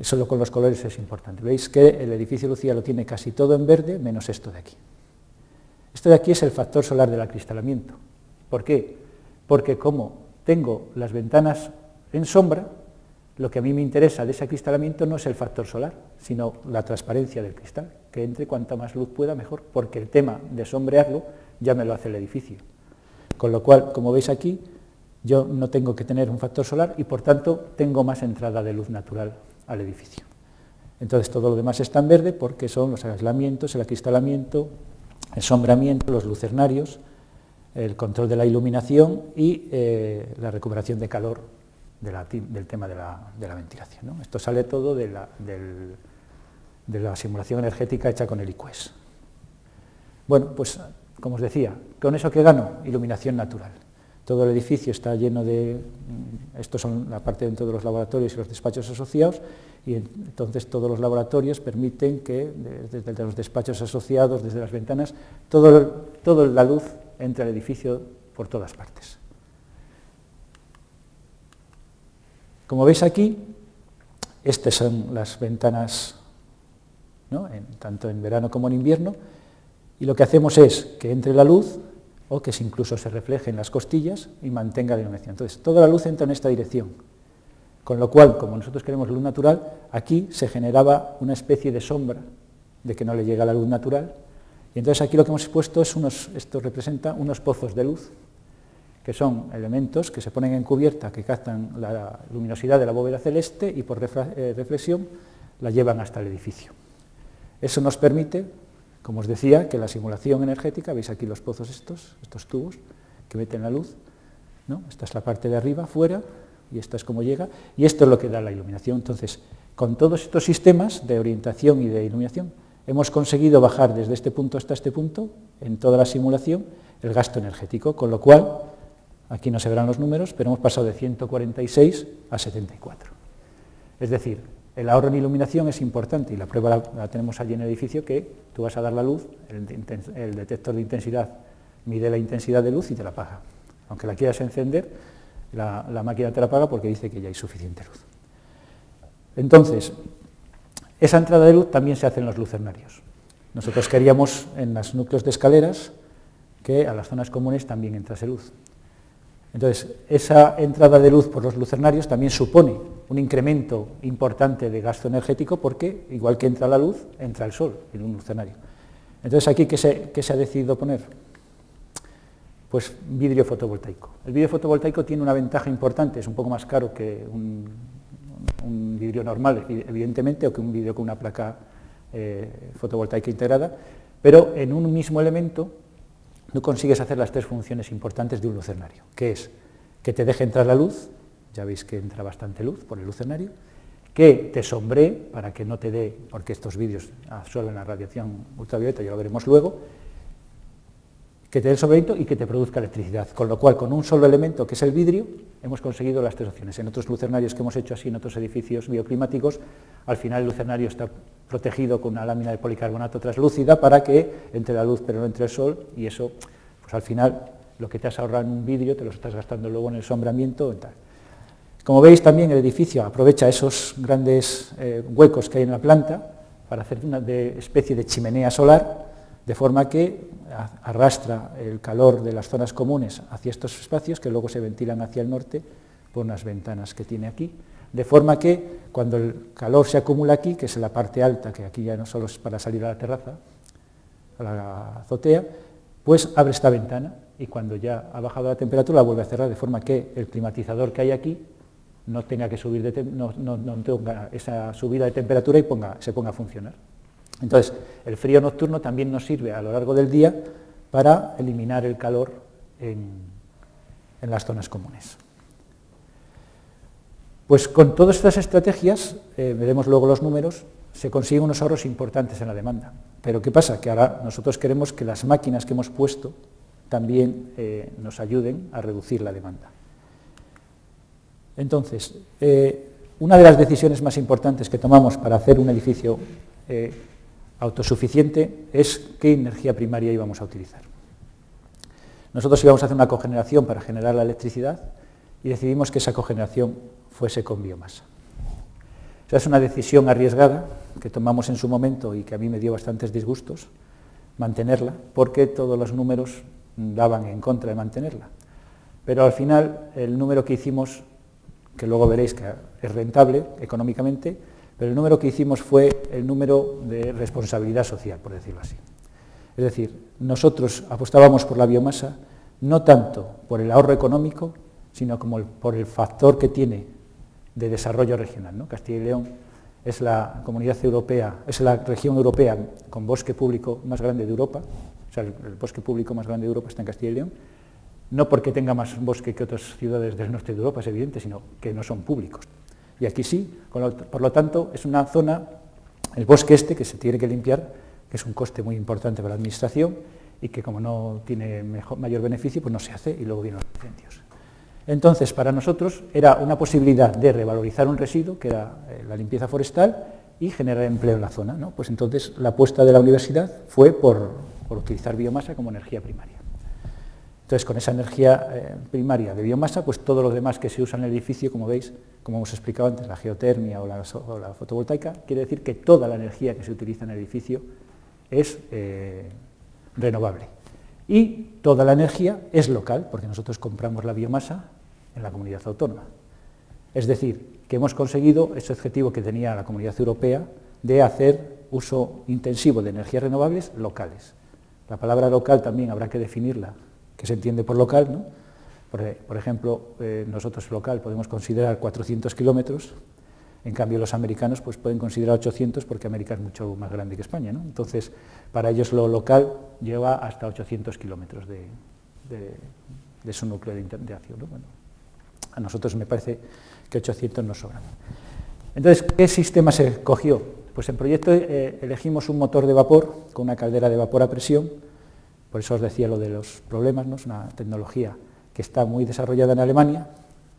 solo con los colores es importante. Veis que el edificio Lucía lo tiene casi todo en verde, menos esto de aquí. Esto de aquí es el factor solar del acristalamiento. ¿Por qué? Porque como tengo las ventanas en sombra, lo que a mí me interesa de ese acristalamiento no es el factor solar, sino la transparencia del cristal, que entre cuanta más luz pueda mejor, porque el tema de sombrearlo ya me lo hace el edificio. Con lo cual, como veis aquí, yo no tengo que tener un factor solar y por tanto tengo más entrada de luz natural al edificio. Entonces todo lo demás está en verde porque son los aislamientos, el acristalamiento, el sombramiento, los lucernarios, el control de la iluminación y eh, la recuperación de calor de la, del tema de la, de la ventilación, ¿no? Esto sale todo de la, del, de la simulación energética hecha con el I Q E S. Bueno, pues como os decía, ¿con eso qué gano? Iluminación natural. Todo el edificio está lleno de... Estos son la parte dentro de los laboratorios y los despachos asociados, y entonces todos los laboratorios permiten que, desde los despachos asociados, desde las ventanas, toda todo la luz entre al edificio por todas partes. Como veis aquí, estas son las ventanas, ¿no? en, tanto en verano como en invierno, y lo que hacemos es que entre la luz o que incluso se refleje en las costillas y mantenga la iluminación. Entonces, toda la luz entra en esta dirección, con lo cual, como nosotros queremos luz natural, aquí se generaba una especie de sombra de que no le llega la luz natural, y entonces aquí lo que hemos puesto es unos, esto representa unos pozos de luz, que son elementos que se ponen en cubierta, que captan la luminosidad de la bóveda celeste y por reflexión la llevan hasta el edificio. Eso nos permite, como os decía, que la simulación energética, veis aquí los pozos estos, estos tubos que meten la luz, ¿no? Esta es la parte de arriba, fuera, y esto es como llega, y esto es lo que da la iluminación. Entonces, con todos estos sistemas de orientación y de iluminación, hemos conseguido bajar desde este punto hasta este punto, en toda la simulación, el gasto energético, con lo cual, aquí no se verán los números, pero hemos pasado de ciento cuarenta y seis a setenta y cuatro. Es decir, el ahorro en iluminación es importante, y la prueba la, la tenemos allí en el edificio, que tú vas a dar la luz, el, el detector de intensidad mide la intensidad de luz y te la apaga. Aunque la quieras encender, la, la máquina te la apaga porque dice que ya hay suficiente luz. Entonces, esa entrada de luz también se hace en los lucernarios. Nosotros queríamos en los núcleos de escaleras que a las zonas comunes también entrase luz. Entonces, esa entrada de luz por los lucernarios también supone un incremento importante de gasto energético porque, igual que entra la luz, entra el sol en un lucernario. Entonces, aquí, ¿qué se, qué se ha decidido poner? Pues vidrio fotovoltaico. El vidrio fotovoltaico tiene una ventaja importante, es un poco más caro que un, un vidrio normal, evidentemente, o que un vidrio con una placa eh, fotovoltaica integrada, pero en un mismo elemento no consigues hacer las tres funciones importantes de un lucernario, que es que te deje entrar la luz, ya veis que entra bastante luz por el lucernario, que te sombree para que no te dé, porque estos vidrios absorben la radiación ultravioleta, ya lo veremos luego, que te dé el sombreíto y que te produzca electricidad, con lo cual con un solo elemento, que es el vidrio, hemos conseguido las tres opciones. En otros lucernarios que hemos hecho así, en otros edificios bioclimáticos, al final el lucernario está protegido con una lámina de policarbonato translúcida para que entre la luz pero no entre el sol, y eso, pues al final, lo que te has ahorrado en un vidrio te lo estás gastando luego en el sombramiento y tal. Como veis también el edificio aprovecha esos grandes eh, huecos que hay en la planta para hacer una de especie de chimenea solar, de forma que arrastra el calor de las zonas comunes hacia estos espacios que luego se ventilan hacia el norte por unas ventanas que tiene aquí, de forma que cuando el calor se acumula aquí, que es en la parte alta, que aquí ya no solo es para salir a la terraza, a la azotea, pues abre esta ventana y cuando ya ha bajado la temperatura la vuelve a cerrar, de forma que el climatizador que hay aquí no tenga que subir de no, no, no tenga esa subida de temperatura y ponga, se ponga a funcionar. Entonces, el frío nocturno también nos sirve a lo largo del día para eliminar el calor en, en las zonas comunes. Pues con todas estas estrategias, eh, veremos luego los números, se consiguen unos ahorros importantes en la demanda. Pero ¿qué pasa? Que ahora nosotros queremos que las máquinas que hemos puesto también eh, nos ayuden a reducir la demanda. Entonces, eh, una de las decisiones más importantes que tomamos para hacer un edificio eh, autosuficiente es qué energía primaria íbamos a utilizar. Nosotros íbamos a hacer una cogeneración para generar la electricidad y decidimos que esa cogeneración fuese con biomasa. O sea, es una decisión arriesgada que tomamos en su momento y que a mí me dio bastantes disgustos mantenerla, porque todos los números daban en contra de mantenerla. Pero al final el número que hicimos, que luego veréis que es rentable económicamente, pero el número que hicimos fue el número de responsabilidad social, por decirlo así. Es decir, nosotros apostábamos por la biomasa, no tanto por el ahorro económico, sino como el, por el factor que tiene de desarrollo regional, ¿no? Castilla y León es la comunidad europea, es la región europea con bosque público más grande de Europa, o sea, el, el bosque público más grande de Europa está en Castilla y León, no porque tenga más bosque que otras ciudades del norte de Europa, es evidente, sino que no son públicos. Y aquí sí, por lo tanto, es una zona, el bosque este, que se tiene que limpiar, que es un coste muy importante para la administración y que como no tiene mejor, mayor beneficio, pues no se hace y luego vienen los incendios. Entonces, para nosotros era una posibilidad de revalorizar un residuo, que era la limpieza forestal, y generar empleo en la zona, ¿no? Pues entonces, la apuesta de la universidad fue por, por utilizar biomasa como energía primaria. Entonces, con esa energía eh, primaria de biomasa, pues todo lo demás que se usa en el edificio, como veis, como hemos explicado antes, la geotermia o la, o la fotovoltaica, quiere decir que toda la energía que se utiliza en el edificio es eh, renovable. Y toda la energía es local, porque nosotros compramos la biomasa en la comunidad autónoma. Es decir, que hemos conseguido ese objetivo que tenía la Comunidad Europea de hacer uso intensivo de energías renovables locales. La palabra local también habrá que definirla, que se entiende por local, ¿no? Por, por ejemplo, eh, nosotros local podemos considerar cuatrocientos kilómetros, en cambio los americanos pues, pueden considerar ochocientos porque América es mucho más grande que España, ¿no? Entonces, para ellos lo local lleva hasta ochocientos kilómetros de, de, de su núcleo de interacción, ¿no? Bueno, A nosotros me parece que ochocientos nos sobran. Entonces, ¿qué sistema se cogió? Pues en proyecto eh, elegimos un motor de vapor con una caldera de vapor a presión, por eso os decía lo de los problemas, ¿no? Es una tecnología que está muy desarrollada en Alemania,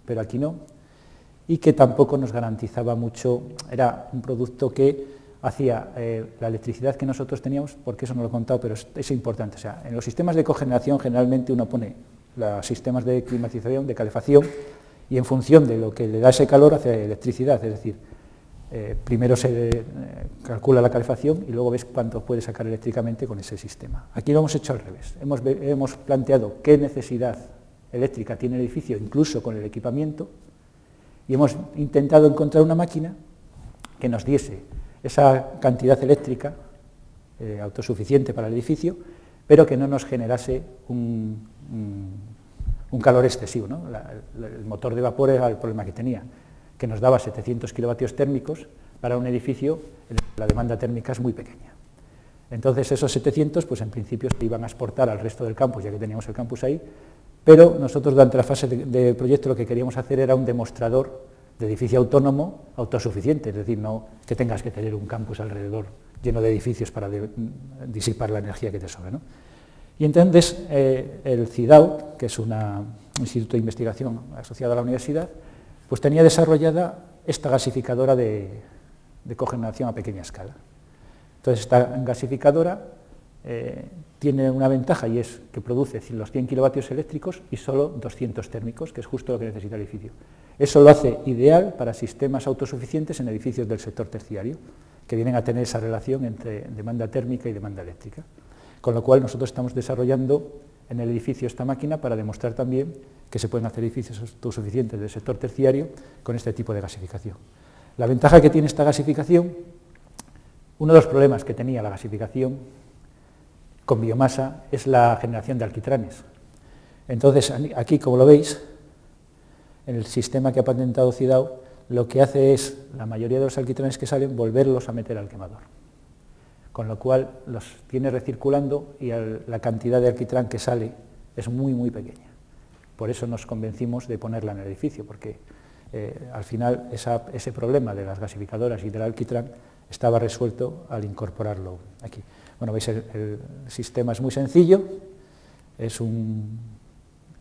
pero aquí no, y que tampoco nos garantizaba mucho, era un producto que hacía eh, la electricidad que nosotros teníamos, porque eso no lo he contado, pero es, es importante. O sea, en los sistemas de cogeneración generalmente uno pone los sistemas de climatización, de calefacción, y en función de lo que le da ese calor hace electricidad, es decir, eh, primero se eh, calcula la calefacción y luego ves cuánto puede sacar eléctricamente con ese sistema. Aquí lo hemos hecho al revés, hemos, hemos planteado qué necesidad eléctrica tiene el edificio, incluso con el equipamiento, y hemos intentado encontrar una máquina que nos diese esa cantidad eléctrica eh, autosuficiente para el edificio, pero que no nos generase un, un, un calor excesivo, ¿no? La, la, el motor de vapor era el problema que tenía, que nos daba setecientos kilovatios térmicos para un edificio en el que la demanda térmica es muy pequeña. Entonces esos setecientos, pues en principio se iban a exportar al resto del campus, ya que teníamos el campus ahí, pero nosotros durante la fase de, de proyecto lo que queríamos hacer era un demostrador de edificio autónomo autosuficiente, es decir, no que tengas que tener un campus alrededor lleno de edificios para de, disipar la energía que te sobra, ¿no? Y entonces eh, el CIDAU, que es una, un instituto de investigación asociado a la universidad, pues tenía desarrollada esta gasificadora de, de cogeneración a pequeña escala. Entonces esta gasificadora eh, tiene una ventaja y es que produce los cien kilovatios eléctricos y solo doscientos térmicos, que es justo lo que necesita el edificio. Eso lo hace ideal para sistemas autosuficientes en edificios del sector terciario, que vienen a tener esa relación entre demanda térmica y demanda eléctrica. Con lo cual nosotros estamos desarrollando en el edificio esta máquina para demostrar también que se pueden hacer edificios autosuficientes del sector terciario con este tipo de gasificación. La ventaja que tiene esta gasificación, uno de los problemas que tenía la gasificación con biomasa es la generación de alquitranes. Entonces aquí, como lo veis, en el sistema que ha patentado CIDAU, lo que hace es, la mayoría de los alquitranes que salen, volverlos a meter al quemador. Con lo cual, los tiene recirculando y el, la cantidad de alquitrán que sale es muy, muy pequeña. Por eso nos convencimos de ponerla en el edificio, porque eh, al final esa, ese problema de las gasificadoras y del alquitrán estaba resuelto al incorporarlo aquí. Bueno, veis, el, el sistema es muy sencillo, es un,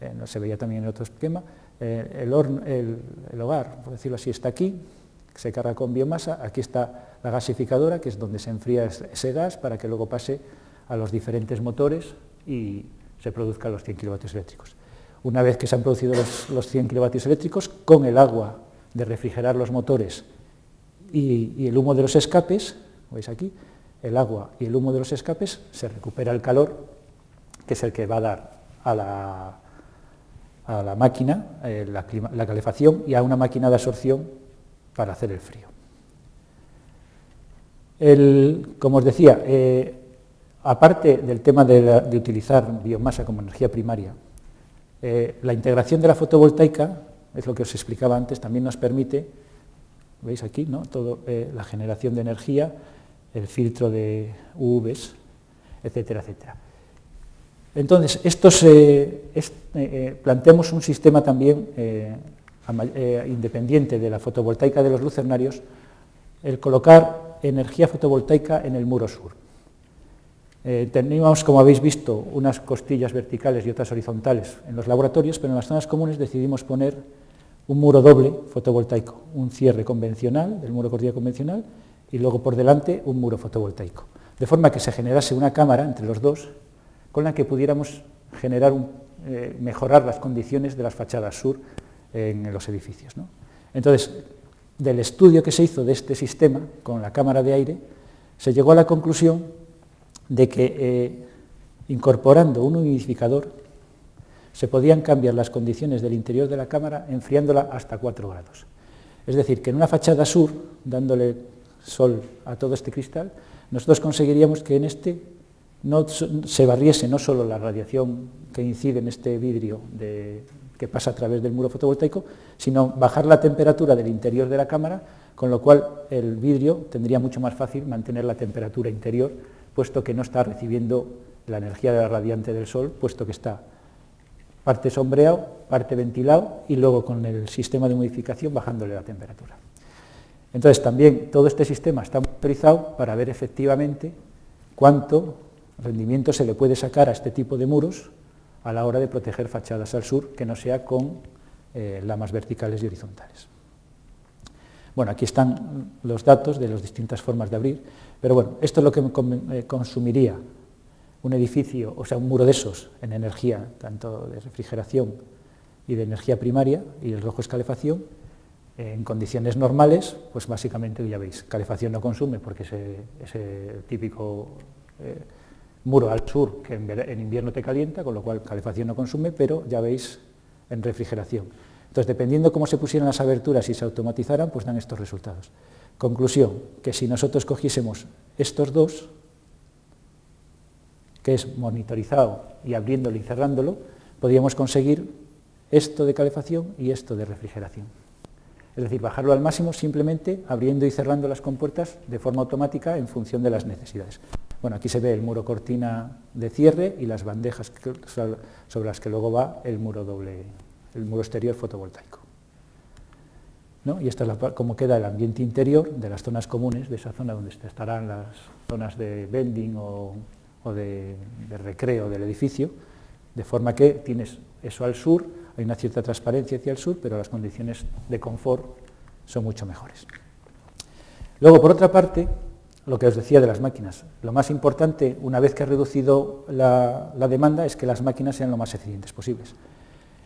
eh, no se veía también en otro esquema. Eh, el, horno, el, el hogar, por decirlo así, está aquí, se carga con biomasa, aquí está la gasificadora, que es donde se enfría ese gas para que luego pase a los diferentes motores y se produzcan los cien kilovatios eléctricos. Una vez que se han producido los, los cien kilovatios eléctricos, con el agua de refrigerar los motores y, y el humo de los escapes, veis aquí, el agua y el humo de los escapes, se recupera el calor, que es el que va a dar a la... a la máquina, eh, la, clima, la calefacción y a una máquina de absorción para hacer el frío. El, como os decía, eh, aparte del tema de, la, de utilizar biomasa como energía primaria, eh, la integración de la fotovoltaica, es lo que os explicaba antes, también nos permite, veis aquí, ¿no? Todo, eh, la generación de energía, el filtro de U Vs, etcétera, etcétera. Entonces, estos, eh, est, eh, planteamos un sistema también eh, eh, independiente de la fotovoltaica de los lucernarios, el colocar energía fotovoltaica en el muro sur. Eh, teníamos, como habéis visto, unas costillas verticales y otras horizontales en los laboratorios, pero en las zonas comunes decidimos poner un muro doble fotovoltaico, un cierre convencional, del muro cordillera convencional, y luego por delante un muro fotovoltaico, de forma que se generase una cámara entre los dos, con la que pudiéramos generar un, eh, mejorar las condiciones de las fachadas sur en los edificios, ¿no? Entonces, del estudio que se hizo de este sistema con la cámara de aire, se llegó a la conclusión de que eh, incorporando un humidificador se podían cambiar las condiciones del interior de la cámara enfriándola hasta cuatro grados. Es decir, que en una fachada sur, dándole sol a todo este cristal, nosotros conseguiríamos que en este no se barriese no solo la radiación que incide en este vidrio de, que pasa a través del muro fotovoltaico, sino bajar la temperatura del interior de la cámara, con lo cual el vidrio tendría mucho más fácil mantener la temperatura interior, puesto que no está recibiendo la energía radiante del sol, puesto que está parte sombreado, parte ventilado y luego con el sistema de humidificación bajándole la temperatura. Entonces también todo este sistema está monitorizado para ver efectivamente cuánto rendimiento se le puede sacar a este tipo de muros a la hora de proteger fachadas al sur, que no sea con eh, lamas verticales y horizontales. Bueno, aquí están los datos de las distintas formas de abrir, pero bueno, esto es lo que consumiría un edificio, o sea, un muro de esos en energía, tanto de refrigeración y de energía primaria, y el rojo es calefacción. En condiciones normales, pues básicamente ya veis, calefacción no consume porque ese, ese típico eh, muro al sur que en, en invierno te calienta, con lo cual calefacción no consume, pero ya veis en refrigeración. Entonces, dependiendo cómo se pusieran las aberturas y se automatizaran, pues dan estos resultados. Conclusión, que si nosotros cogiésemos estos dos, que es monitorizado y abriéndolo y cerrándolo, podríamos conseguir esto de calefacción y esto de refrigeración. Es decir, bajarlo al máximo simplemente abriendo y cerrando las compuertas de forma automática en función de las necesidades. Bueno, aquí se ve el muro cortina de cierre y las bandejas sobre las que luego va el muro doble, el muro exterior fotovoltaico, ¿no? Y esta es la, como queda el ambiente interior de las zonas comunes, de esa zona donde estarán las zonas de vending o, o de, de recreo del edificio, de forma que tienes eso al sur. Hay una cierta transparencia hacia el sur, pero las condiciones de confort son mucho mejores. Luego, por otra parte, lo que os decía de las máquinas. Lo más importante, una vez que ha reducido la, la demanda, es que las máquinas sean lo más eficientes posibles.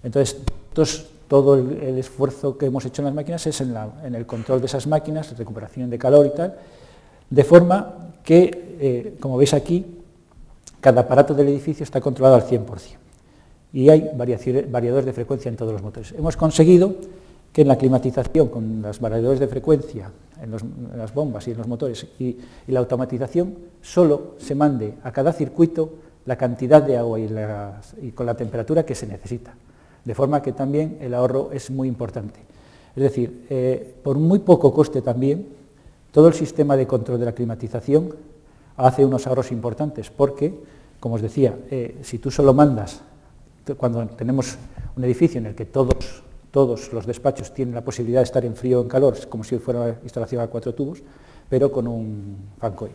Entonces, tos, todo el, el esfuerzo que hemos hecho en las máquinas es en, la, en el control de esas máquinas, recuperación de calor y tal, de forma que, eh, como veis aquí, cada aparato del edificio está controlado al cien por cien. Y hay variadores de frecuencia en todos los motores. Hemos conseguido que en la climatización, con los variadores de frecuencia, en, los, en las bombas y en los motores, y, y la automatización, solo se mande a cada circuito la cantidad de agua y, las, y con la temperatura que se necesita. De forma que también el ahorro es muy importante. Es decir, eh, por muy poco coste también, todo el sistema de control de la climatización hace unos ahorros importantes, porque, como os decía, eh, si tú solo mandas, cuando tenemos un edificio en el que todos, todos los despachos tienen la posibilidad de estar en frío o en calor, es como si fuera una instalación a cuatro tubos, pero con un fan coil.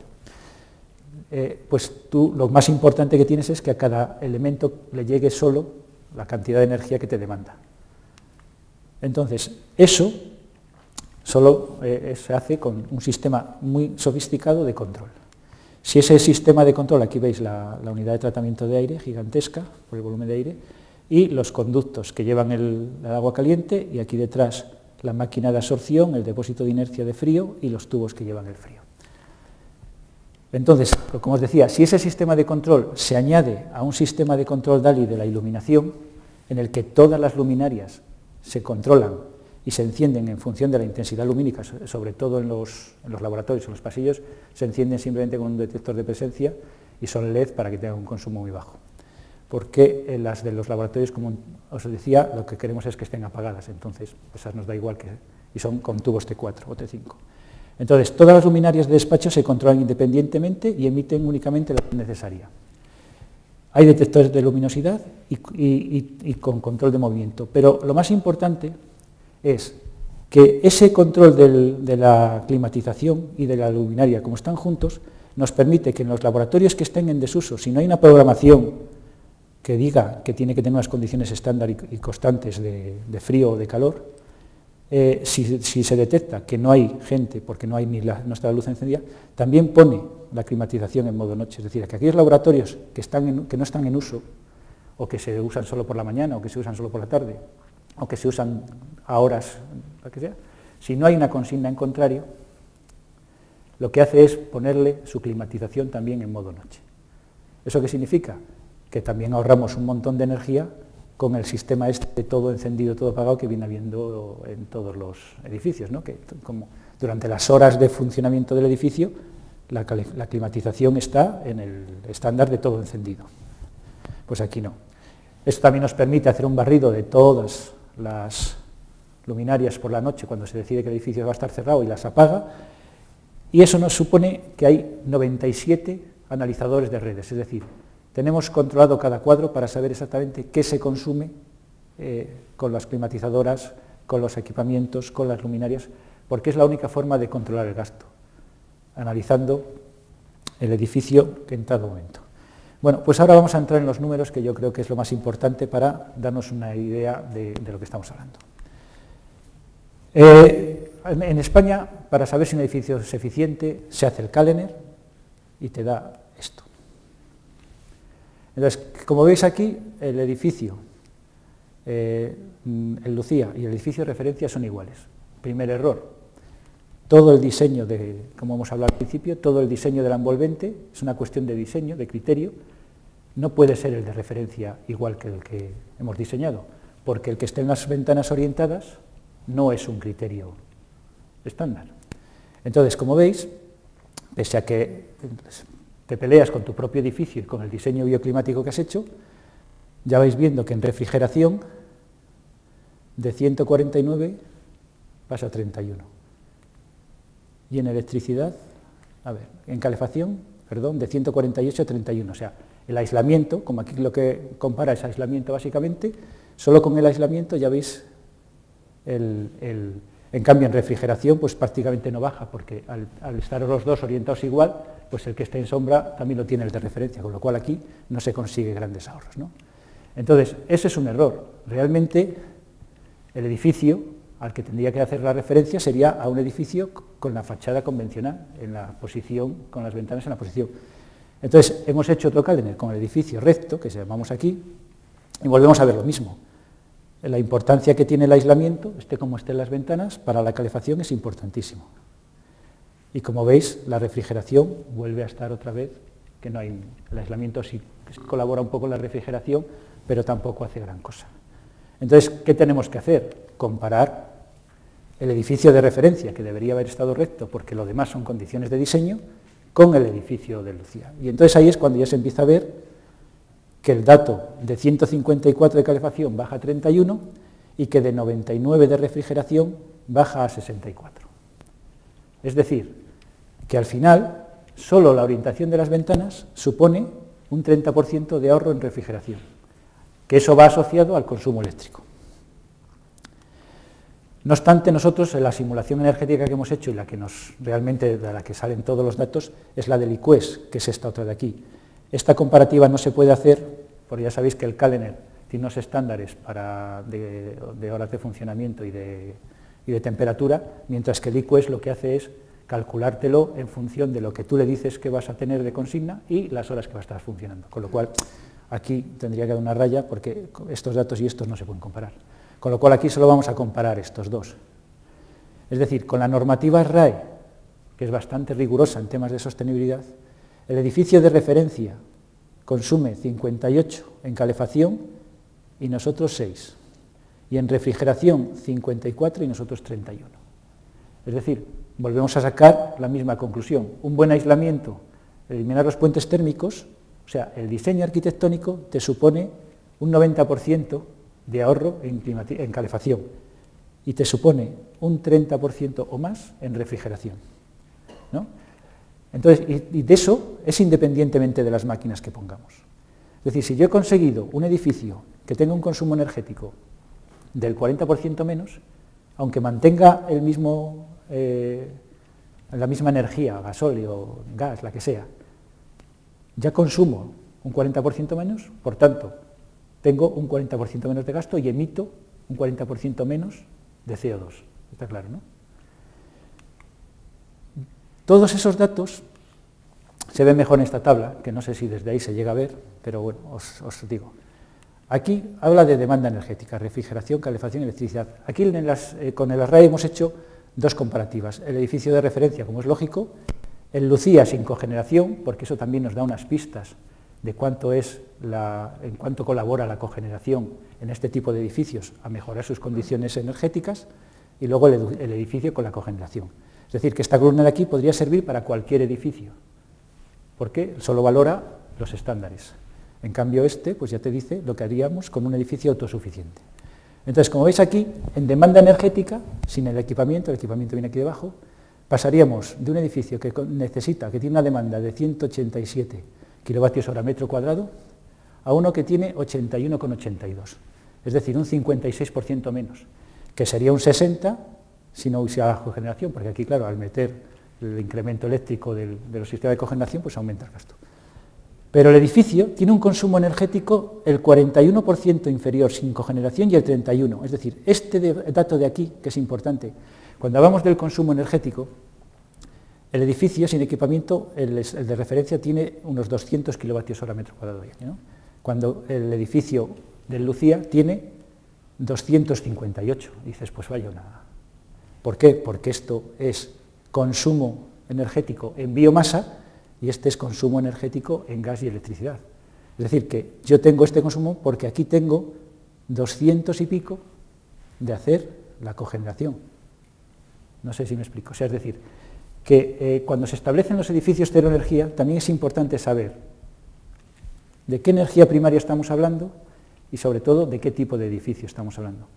Eh, pues tú lo más importante que tienes es que a cada elemento le llegue solo la cantidad de energía que te demanda. Entonces, eso solo eh, se hace con un sistema muy sofisticado de control. Si ese sistema de control, aquí veis la, la unidad de tratamiento de aire gigantesca por el volumen de aire, y los conductos que llevan el, el agua caliente, y aquí detrás la máquina de absorción, el depósito de inercia de frío y los tubos que llevan el frío. Entonces, como os decía, si ese sistema de control se añade a un sistema de control DALI de la iluminación, en el que todas las luminarias se controlan y se encienden en función de la intensidad lumínica, sobre todo en los, en los laboratorios, en los pasillos, se encienden simplemente con un detector de presencia y son LED para que tengan un consumo muy bajo. Porque en las de los laboratorios, como os decía, lo que queremos es que estén apagadas, entonces esas nos da igual, que y son con tubos T cuatro o T cinco. Entonces, todas las luminarias de despacho se controlan independientemente y emiten únicamente la luz necesaria. Hay detectores de luminosidad y, y, y, y con control de movimiento, pero lo más importante es que ese control del, de la climatización y de la luminaria, como están juntos, nos permite que en los laboratorios que estén en desuso, si no hay una programación que diga que tiene que tener unas condiciones estándar y, y constantes de, de frío o de calor, eh, si, si se detecta que no hay gente porque no hay ni la, no está la luz encendida, también pone la climatización en modo noche. Es decir, que aquellos laboratorios que, están en, que no están en uso, o que se usan solo por la mañana, o que se usan solo por la tarde, o que se usan a horas, lo que sea, si no hay una consigna en contrario, lo que hace es ponerle su climatización también en modo noche. ¿Eso qué significa? Que también ahorramos un montón de energía con el sistema este todo encendido, todo apagado, que viene habiendo en todos los edificios, ¿no? Que como durante las horas de funcionamiento del edificio, la, la climatización está en el estándar de todo encendido. Pues aquí no. Esto también nos permite hacer un barrido de todas las luminarias por la noche, cuando se decide que el edificio va a estar cerrado, y las apaga, y eso nos supone que hay noventa y siete analizadores de redes, es decir, Tenemos controlado cada cuadro para saber exactamente qué se consume eh, con las climatizadoras, con los equipamientos, con las luminarias, porque es la única forma de controlar el gasto, analizando el edificio en cada momento. Bueno, pues ahora vamos a entrar en los números, que yo creo que es lo más importante para darnos una idea de, de lo que estamos hablando. Eh, en, en España, para saber si un edificio es eficiente, se hace el Calener y te da esto. Entonces, como veis aquí, el edificio, eh, el Lucía y el edificio de referencia son iguales. Primer error, todo el diseño, de, como hemos hablado al principio, todo el diseño del envolvente es una cuestión de diseño, de criterio, no puede ser el de referencia igual que el que hemos diseñado, porque el que esté en las ventanas orientadas no es un criterio estándar. Entonces, como veis, pese a que te peleas con tu propio edificio y con el diseño bioclimático que has hecho, ya vais viendo que en refrigeración de ciento cuarenta y nueve vas a treinta y uno. Y en electricidad, a ver, en calefacción, perdón, de ciento cuarenta y ocho a treinta y uno. O sea, el aislamiento, como aquí lo que compara es aislamiento básicamente, solo con el aislamiento ya veis, el, el, en cambio en refrigeración pues prácticamente no baja, porque al, al estar los dos orientados igual, pues el que esté en sombra también lo tiene el de referencia, con lo cual aquí no se consigue grandes ahorros, ¿no? Entonces, ese es un error. Realmente, el edificio al que tendría que hacer la referencia sería a un edificio con la fachada convencional, en la posición, con las ventanas en la posición. Entonces, hemos hecho otro Calener con el edificio recto, que llamamos aquí, y volvemos a ver lo mismo. La importancia que tiene el aislamiento, esté como estén las ventanas, para la calefacción es importantísimo. Y como veis, la refrigeración vuelve a estar otra vez, que no hay, el aislamiento sí colabora un poco en la refrigeración, pero tampoco hace gran cosa. Entonces, ¿qué tenemos que hacer? Comparar el edificio de referencia, que debería haber estado recto, porque lo demás son condiciones de diseño, con el edificio de Lucía. Y entonces ahí es cuando ya se empieza a ver que el dato de ciento cincuenta y cuatro de calefacción baja a treinta y uno y que de noventa y nueve de refrigeración baja a sesenta y cuatro. Es decir, que al final solo la orientación de las ventanas supone un treinta por ciento de ahorro en refrigeración, que eso va asociado al consumo eléctrico. No obstante, nosotros en la simulación energética que hemos hecho y la que nos realmente de la que salen todos los datos es la del I Q E S, que es esta otra de aquí. Esta comparativa no se puede hacer, porque ya sabéis que el Calener tiene unos estándares para de, de horas de funcionamiento y de, y de temperatura, mientras que el I Q E S lo que hace es calculártelo en función de lo que tú le dices que vas a tener de consigna y las horas que vas a estar funcionando, con lo cual aquí tendría que haber una raya porque estos datos y estos no se pueden comparar. Con lo cual aquí solo vamos a comparar estos dos. Es decir, con la normativa ASHRAE, que es bastante rigurosa en temas de sostenibilidad, el edificio de referencia consume cincuenta y ocho en calefacción y nosotros seis. Y en refrigeración cincuenta y cuatro y nosotros treinta y uno. Es decir, volvemos a sacar la misma conclusión. Un buen aislamiento, eliminar los puentes térmicos. O sea, el diseño arquitectónico te supone un noventa por ciento de ahorro en, en calefacción y te supone un treinta por ciento o más en refrigeración, ¿no? Entonces, y, y de eso es independientemente de las máquinas que pongamos. Es decir, si yo he conseguido un edificio que tenga un consumo energético del cuarenta por ciento menos, aunque mantenga el mismo, eh, la misma energía, gasóleo, gas, la que sea, ya consumo un cuarenta por ciento menos, por tanto, tengo un cuarenta por ciento menos de gasto y emito un cuarenta por ciento menos de C O dos. Está claro, ¿no? Todos esos datos se ven mejor en esta tabla, que no sé si desde ahí se llega a ver, pero bueno, os, os digo. Aquí habla de demanda energética, refrigeración, calefacción y electricidad. Aquí en las, eh, con el ASHRAE hemos hecho dos comparativas. El edificio de referencia, como es lógico, el Lucía sin cogeneración, porque eso también nos da unas pistas de cuánto es la, en cuánto colabora la cogeneración en este tipo de edificios a mejorar sus condiciones energéticas, y luego el, el edificio con la cogeneración. Es decir, que esta columna de aquí podría servir para cualquier edificio, porque solo valora los estándares. En cambio este, pues ya te dice lo que haríamos con un edificio autosuficiente. Entonces, como veis aquí, en demanda energética, sin el equipamiento, el equipamiento viene aquí debajo, pasaríamos de un edificio que necesita, que tiene una demanda de ciento ochenta y siete kilovatios hora metro cuadrado a uno que tiene ochenta y uno coma ochenta y dos, es decir, un cincuenta y seis por ciento menos, que sería un sesenta por ciento si no hubiera cogeneración, porque aquí, claro, al meter el incremento eléctrico del, de los sistemas de cogeneración, pues aumenta el gasto. Pero el edificio tiene un consumo energético el cuarenta y uno por ciento inferior sin cogeneración y el treinta y uno por ciento, es decir, este de, dato de aquí, que es importante, cuando hablamos del consumo energético, el edificio sin equipamiento, el, el de referencia, tiene unos doscientos kilovatios hora metro cuadrado de año, ¿no? Cuando el edificio del Lucía tiene doscientos cincuenta y ocho, y dices, pues vaya nada. ¿Por qué? Porque esto es consumo energético en biomasa y este es consumo energético en gas y electricidad. Es decir, que yo tengo este consumo porque aquí tengo doscientos y pico de hacer la cogeneración. No sé si me explico. O sea, es decir, que eh, cuando se establecen los edificios cero energía, también es importante saber de qué energía primaria estamos hablando y, sobre todo, de qué tipo de edificio estamos hablando.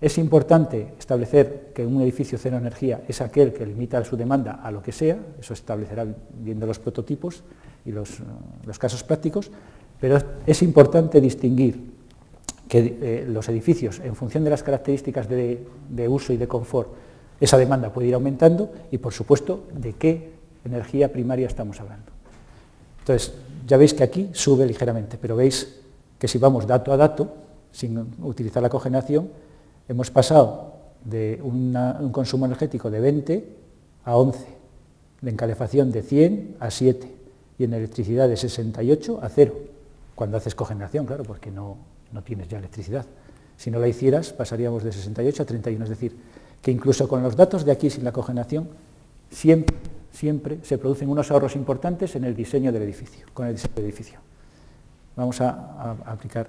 Es importante establecer que un edificio cero energía es aquel que limita su demanda a lo que sea, eso establecerá viendo los prototipos y los, los casos prácticos, pero es importante distinguir que eh, los edificios, en función de las características de, de uso y de confort, esa demanda puede ir aumentando y, por supuesto, de qué energía primaria estamos hablando. Entonces, ya veis que aquí sube ligeramente, pero veis que si vamos dato a dato, sin utilizar la cogeneración, hemos pasado de una, un consumo energético de veinte a once, en calefacción de cien a siete y en electricidad de sesenta y ocho a cero, cuando haces cogeneración, claro, porque no, no tienes ya electricidad. Si no la hicieras, pasaríamos de sesenta y ocho a treinta y uno, es decir, que incluso con los datos de aquí sin la cogeneración, siempre, siempre se producen unos ahorros importantes en el diseño del edificio, con el diseño del edificio. Vamos a, a, a aplicar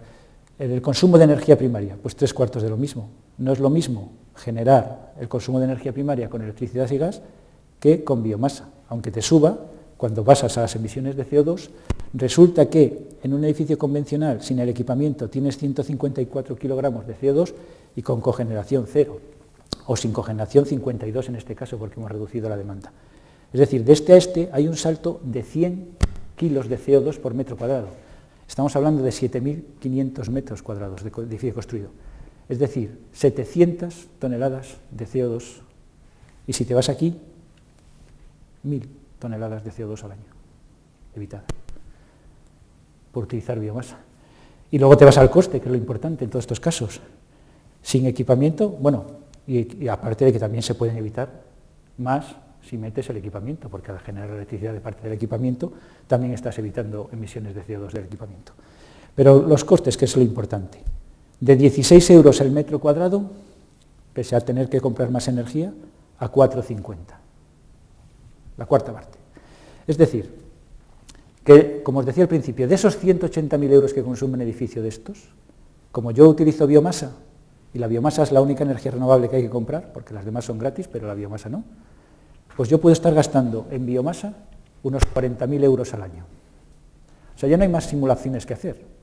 el consumo de energía primaria, pues tres cuartos de lo mismo. No es lo mismo generar el consumo de energía primaria con electricidad y gas que con biomasa. Aunque te suba, cuando pasas a las emisiones de C O dos, resulta que en un edificio convencional, sin el equipamiento, tienes ciento cincuenta y cuatro kilogramos de C O dos y con cogeneración cero, o sin cogeneración cincuenta y dos en este caso porque hemos reducido la demanda. Es decir, de este a este hay un salto de cien kilos de C O dos por metro cuadrado. Estamos hablando de siete mil quinientos metros cuadrados de edificio construido. Es decir, setecientas toneladas de C O dos, y si te vas aquí, mil toneladas de C O dos al año, evitada, por utilizar biomasa. Y luego te vas al coste, que es lo importante en todos estos casos. Sin equipamiento, bueno, y, y aparte de que también se pueden evitar más si metes el equipamiento, porque al generar electricidad de parte del equipamiento, también estás evitando emisiones de C O dos del equipamiento. Pero los costes, que es lo importante. De dieciséis euros el metro cuadrado, pese a tener que comprar más energía, a cuatro cincuenta, la cuarta parte. Es decir, que, como os decía al principio, de esos ciento ochenta mil euros que consume un edificio de estos, como yo utilizo biomasa, y la biomasa es la única energía renovable que hay que comprar, porque las demás son gratis, pero la biomasa no, pues yo puedo estar gastando en biomasa unos cuarenta mil euros al año. O sea, ya no hay más simulaciones que hacer,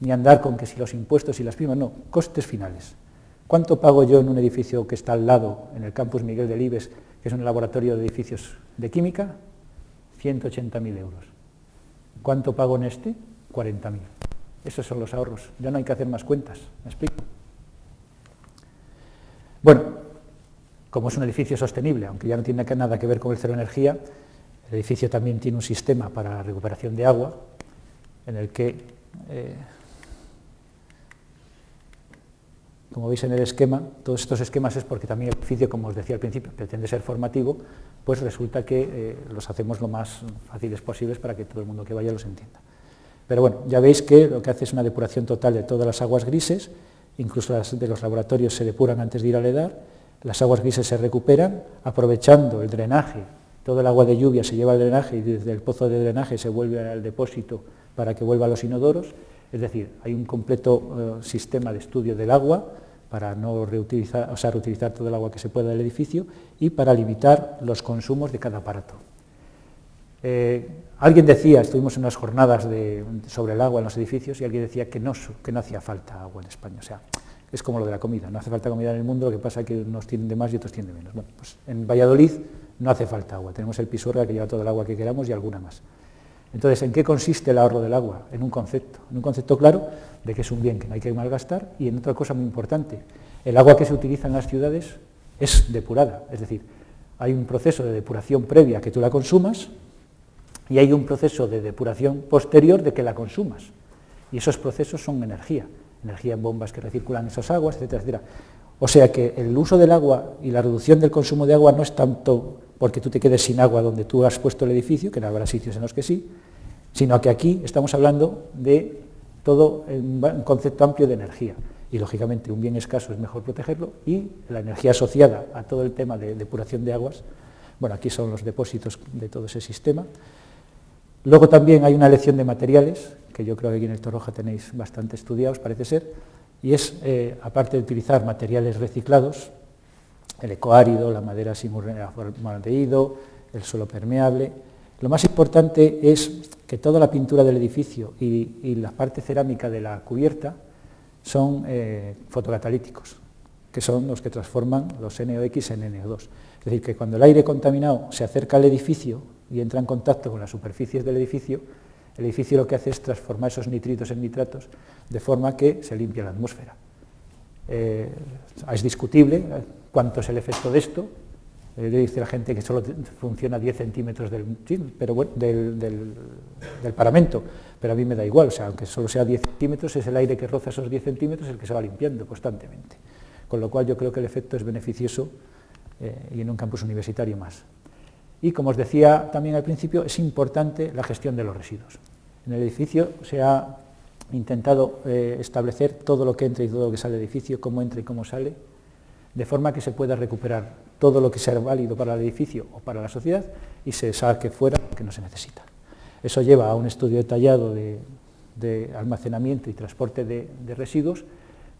ni andar con que si los impuestos y las primas, no, costes finales. ¿Cuánto pago yo en un edificio que está al lado, en el campus Miguel Delibes, que es un laboratorio de edificios de química? ciento ochenta mil euros. ¿Cuánto pago en este? cuarenta mil. Esos son los ahorros, ya no hay que hacer más cuentas, ¿me explico? Bueno, como es un edificio sostenible, aunque ya no tiene nada que ver con el cero energía, el edificio también tiene un sistema para la recuperación de agua, en el que... Eh, Como veis en el esquema, todos estos esquemas es porque también el edificio, como os decía al principio, pretende ser formativo, pues resulta que eh, los hacemos lo más fáciles posibles para que todo el mundo que vaya los entienda. Pero bueno, ya veis que lo que hace es una depuración total de todas las aguas grises, incluso las de los laboratorios se depuran antes de ir al EDAR, las aguas grises se recuperan, aprovechando el drenaje, todo el agua de lluvia se lleva al drenaje y desde el pozo de drenaje se vuelve al depósito para que vuelva a los inodoros. Es decir, hay un completo eh, sistema de estudio del agua para no reutilizar, o sea, reutilizar todo el agua que se pueda del edificio y para limitar los consumos de cada aparato. Eh, alguien decía, estuvimos en unas jornadas de, sobre el agua en los edificios y alguien decía que no, que no hacía falta agua en España. O sea, es como lo de la comida, no hace falta comida en el mundo, lo que pasa es que unos tienen de más y otros tienen de menos. Bueno, pues en Valladolid no hace falta agua, tenemos el Pisuerga que lleva todo el agua que queramos y alguna más. Entonces, ¿en qué consiste el ahorro del agua? En un concepto, en un concepto claro de que es un bien que no hay que malgastar, y en otra cosa muy importante, el agua que se utiliza en las ciudades es depurada, es decir, hay un proceso de depuración previa que tú la consumas y hay un proceso de depuración posterior de que la consumas, y esos procesos son energía, energía en bombas que recirculan esas aguas, etcétera, etcétera. O sea que el uso del agua y la reducción del consumo de agua no es tanto porque tú te quedes sin agua donde tú has puesto el edificio, que no habrá sitios en los que sí, sino que aquí estamos hablando de todo un concepto amplio de energía, y lógicamente un bien escaso es mejor protegerlo, y la energía asociada a todo el tema de depuración de aguas, bueno, aquí son los depósitos de todo ese sistema. Luego también hay una elección de materiales, que yo creo que aquí en el Torroja tenéis bastante estudiados, parece ser, y es, eh, aparte de utilizar materiales reciclados, el ecoárido, la madera sin formaldehído, el suelo permeable, lo más importante es que toda la pintura del edificio y, y la parte cerámica de la cubierta son eh, fotocatalíticos, que son los que transforman los N O equis en N O dos. Es decir, que cuando el aire contaminado se acerca al edificio y entra en contacto con las superficies del edificio, el edificio lo que hace es transformar esos nitritos en nitratos, de forma que se limpia la atmósfera. Eh, es discutible cuánto es el efecto de esto. Eh, dice la gente que solo funciona diez centímetros del, pero bueno, del, del, del paramento, pero a mí me da igual, o sea, aunque solo sea diez centímetros, es el aire que roza esos diez centímetros el que se va limpiando constantemente. Con lo cual yo creo que el efecto es beneficioso, eh, y en un campus universitario más. Y como os decía también al principio, es importante la gestión de los residuos. En el edificio se ha intentado eh, establecer todo lo que entra y todo lo que sale del edificio, cómo entra y cómo sale, de forma que se pueda recuperar todo lo que sea válido para el edificio o para la sociedad y se saque fuera lo que no se necesita. Eso lleva a un estudio detallado de, de almacenamiento y transporte de, de residuos,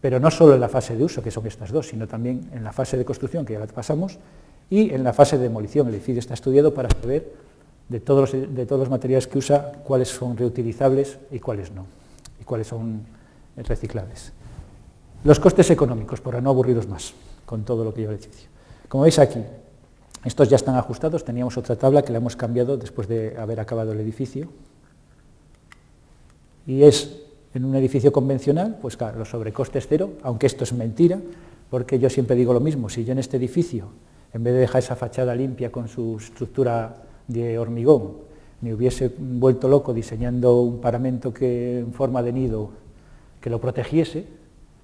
pero no solo en la fase de uso, que son estas dos, sino también en la fase de construcción, que ya la pasamos, y en la fase de demolición. El edificio está estudiado para saber de todos los, de todos los materiales que usa, cuáles son reutilizables y cuáles no, y cuáles son reciclables. Los costes económicos, para no aburriros más con todo lo que lleva el edificio. Como veis aquí, estos ya están ajustados, teníamos otra tabla que la hemos cambiado después de haber acabado el edificio, y es en un edificio convencional, pues claro, los sobrecostes cero, aunque esto es mentira, porque yo siempre digo lo mismo, si yo en este edificio, en vez de dejar esa fachada limpia con su estructura de hormigón, me hubiese vuelto loco diseñando un paramento que, en forma de nido que lo protegiese,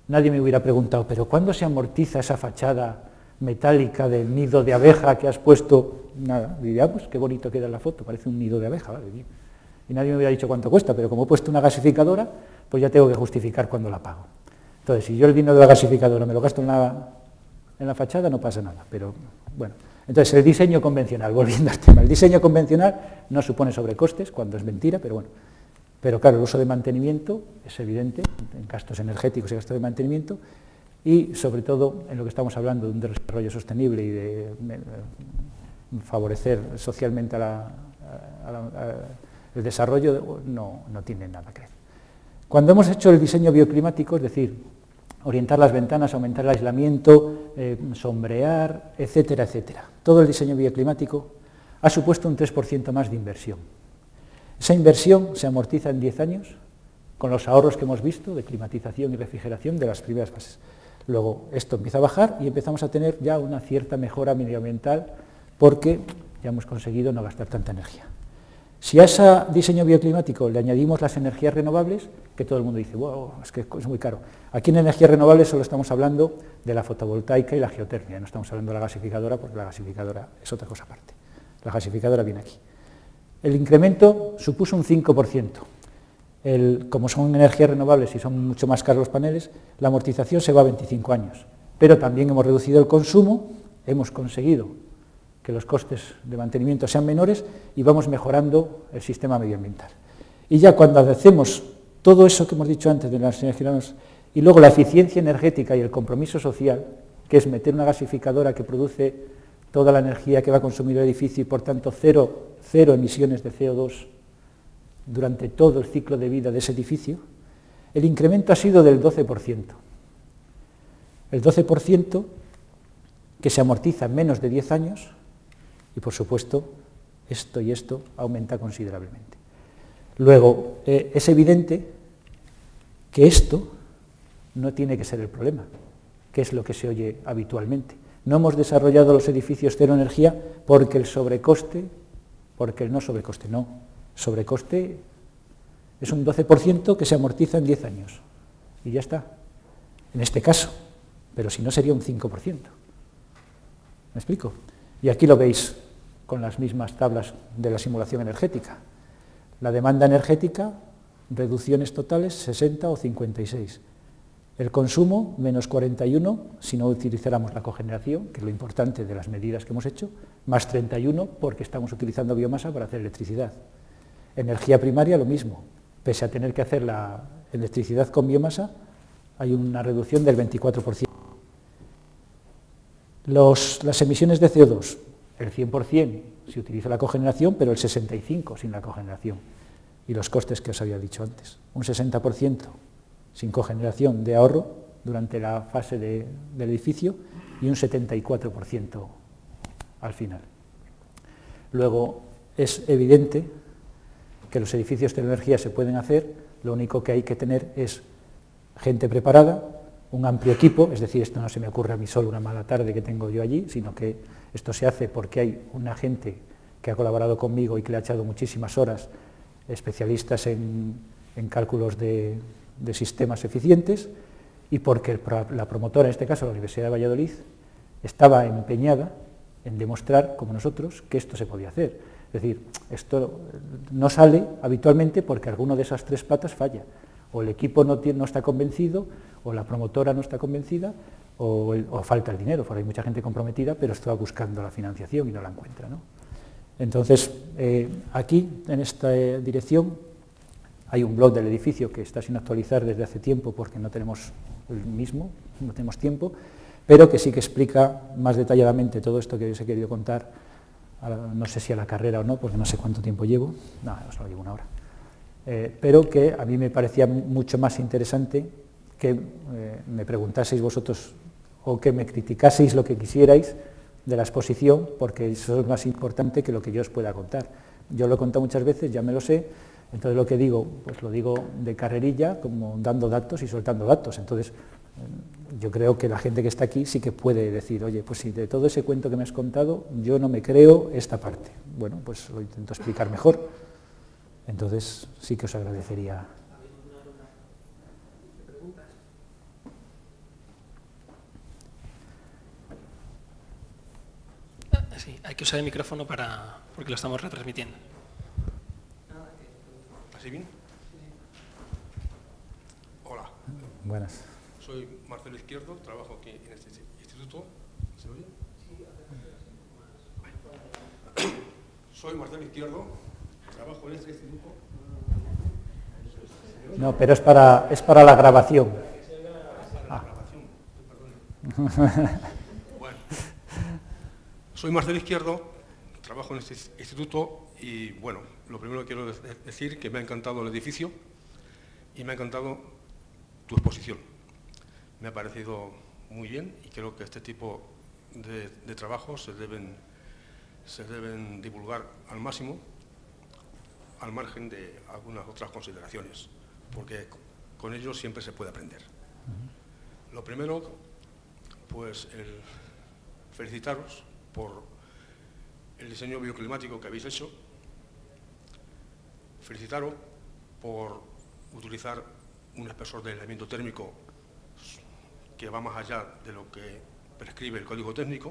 nadie me hubiera preguntado, pero ¿cuándo se amortiza esa fachada metálica del nido de abeja que has puesto? Nada, diría, pues qué bonito queda la foto, parece un nido de abeja, ¿vale? Y nadie me hubiera dicho cuánto cuesta, pero como he puesto una gasificadora, pues ya tengo que justificar cuándo la pago. Entonces, si yo el dinero de la gasificadora me lo gasto en la... en la fachada no pasa nada, pero bueno. Entonces el diseño convencional, volviendo al tema, el diseño convencional no supone sobrecostes, cuando es mentira, pero bueno. Pero claro, el uso de mantenimiento es evidente, en gastos energéticos y gastos de mantenimiento, y sobre todo en lo que estamos hablando de un desarrollo sostenible y de favorecer socialmente a la, a la, a el desarrollo, no, no tiene nada que ver. Cuando hemos hecho el diseño bioclimático, es decir, orientar las ventanas, aumentar el aislamiento, eh, sombrear, etcétera, etcétera. Todo el diseño bioclimático ha supuesto un tres por ciento más de inversión. Esa inversión se amortiza en diez años con los ahorros que hemos visto de climatización y refrigeración de las primeras fases. Luego esto empieza a bajar y empezamos a tener ya una cierta mejora medioambiental porque ya hemos conseguido no gastar tanta energía. Si a ese diseño bioclimático le añadimos las energías renovables, que todo el mundo dice, wow, es que es muy caro. Aquí en energías renovables solo estamos hablando de la fotovoltaica y la geotermia, no estamos hablando de la gasificadora, porque la gasificadora es otra cosa aparte. La gasificadora viene aquí. El incremento supuso un cinco por ciento. El, como son energías renovables y son mucho más caros los paneles, la amortización se va a veinticinco años. Pero también hemos reducido el consumo, hemos conseguido que los costes de mantenimiento sean menores y vamos mejorando el sistema medioambiental. Y ya cuando hacemos todo eso que hemos dicho antes de las energías y luego la eficiencia energética y el compromiso social, que es meter una gasificadora que produce toda la energía que va a consumir el edificio y por tanto cero, cero emisiones de C O dos durante todo el ciclo de vida de ese edificio, el incremento ha sido del doce por ciento. El doce por ciento que se amortiza en menos de diez años. Y por supuesto, esto y esto aumenta considerablemente. Luego, eh, es evidente que esto no tiene que ser el problema, que es lo que se oye habitualmente. No hemos desarrollado los edificios cero energía porque el sobrecoste, porque el no sobrecoste, no. Sobrecoste es un doce por ciento que se amortiza en diez años. Y ya está, en este caso, pero si no sería un cinco por ciento. ¿Me explico? Y aquí lo veis con las mismas tablas de la simulación energética. La demanda energética, reducciones totales, sesenta o cincuenta y seis. El consumo, menos cuarenta y uno, si no utilizáramos la cogeneración, que es lo importante de las medidas que hemos hecho, más treinta y uno, porque estamos utilizando biomasa para hacer electricidad. Energía primaria, lo mismo. Pese a tener que hacer la electricidad con biomasa, hay una reducción del veinticuatro por ciento. Los, las emisiones de C O dos, el cien por cien si utiliza la cogeneración, pero el sesenta y cinco por ciento sin la cogeneración. Y los costes que os había dicho antes, un sesenta por ciento. Sin cogeneración de ahorro durante la fase de, del edificio y un setenta y cuatro por ciento al final. Luego, es evidente que los edificios de energía se pueden hacer, lo único que hay que tener es gente preparada, un amplio equipo, es decir, esto no se me ocurre a mí solo una mala tarde que tengo yo allí, sino que esto se hace porque hay una gente que ha colaborado conmigo y que le ha echado muchísimas horas, especialistas en, en cálculos de... de sistemas eficientes, y porque la promotora, en este caso la Universidad de Valladolid, estaba empeñada en demostrar, como nosotros, que esto se podía hacer. Es decir, esto no sale habitualmente porque alguno de esas tres patas falla, o el equipo no, tiene, no está convencido, o la promotora no está convencida, o, el, o falta el dinero, porque hay mucha gente comprometida, pero estaba buscando la financiación y no la encuentra, ¿no? Entonces, eh, aquí, en esta eh, dirección, hay un blog del edificio que está sin actualizar desde hace tiempo porque no tenemos el mismo, no tenemos tiempo, pero que sí que explica más detalladamente todo esto que os he querido contar, a, no sé si a la carrera o no, porque no sé cuánto tiempo llevo, no, os lo llevo una hora, eh, pero que a mí me parecía mucho más interesante que eh, me preguntaseis vosotros o que me criticaseis lo que quisierais de la exposición, porque eso es más importante que lo que yo os pueda contar. Yo lo he contado muchas veces, ya me lo sé. Entonces lo que digo, pues lo digo de carrerilla, como dando datos y soltando datos. Entonces yo creo que la gente que está aquí sí que puede decir, oye, pues si de todo ese cuento que me has contado, yo no me creo esta parte. Bueno, pues lo intento explicar mejor. Entonces sí que os agradecería. Sí, hay que usar el micrófono para, porque lo estamos retransmitiendo. ¿Sí bien? Hola. Buenas. Soy Marcelo Izquierdo, trabajo aquí en este instituto. ¿Se oye? Sí. Soy Marcelo Izquierdo, trabajo en este instituto. No, pero es para, es para la grabación. Ah. Bueno. Soy Marcelo Izquierdo, trabajo en este instituto y, bueno, lo primero que quiero decir es que me ha encantado el edificio y me ha encantado tu exposición. Me ha parecido muy bien y creo que este tipo de, de trabajos se deben, se deben divulgar al máximo, al margen de algunas otras consideraciones, porque con ello siempre se puede aprender. Lo primero, pues el felicitaros por el diseño bioclimático que habéis hecho, felicitaros por utilizar un espesor de aislamiento térmico que va más allá de lo que prescribe el Código Técnico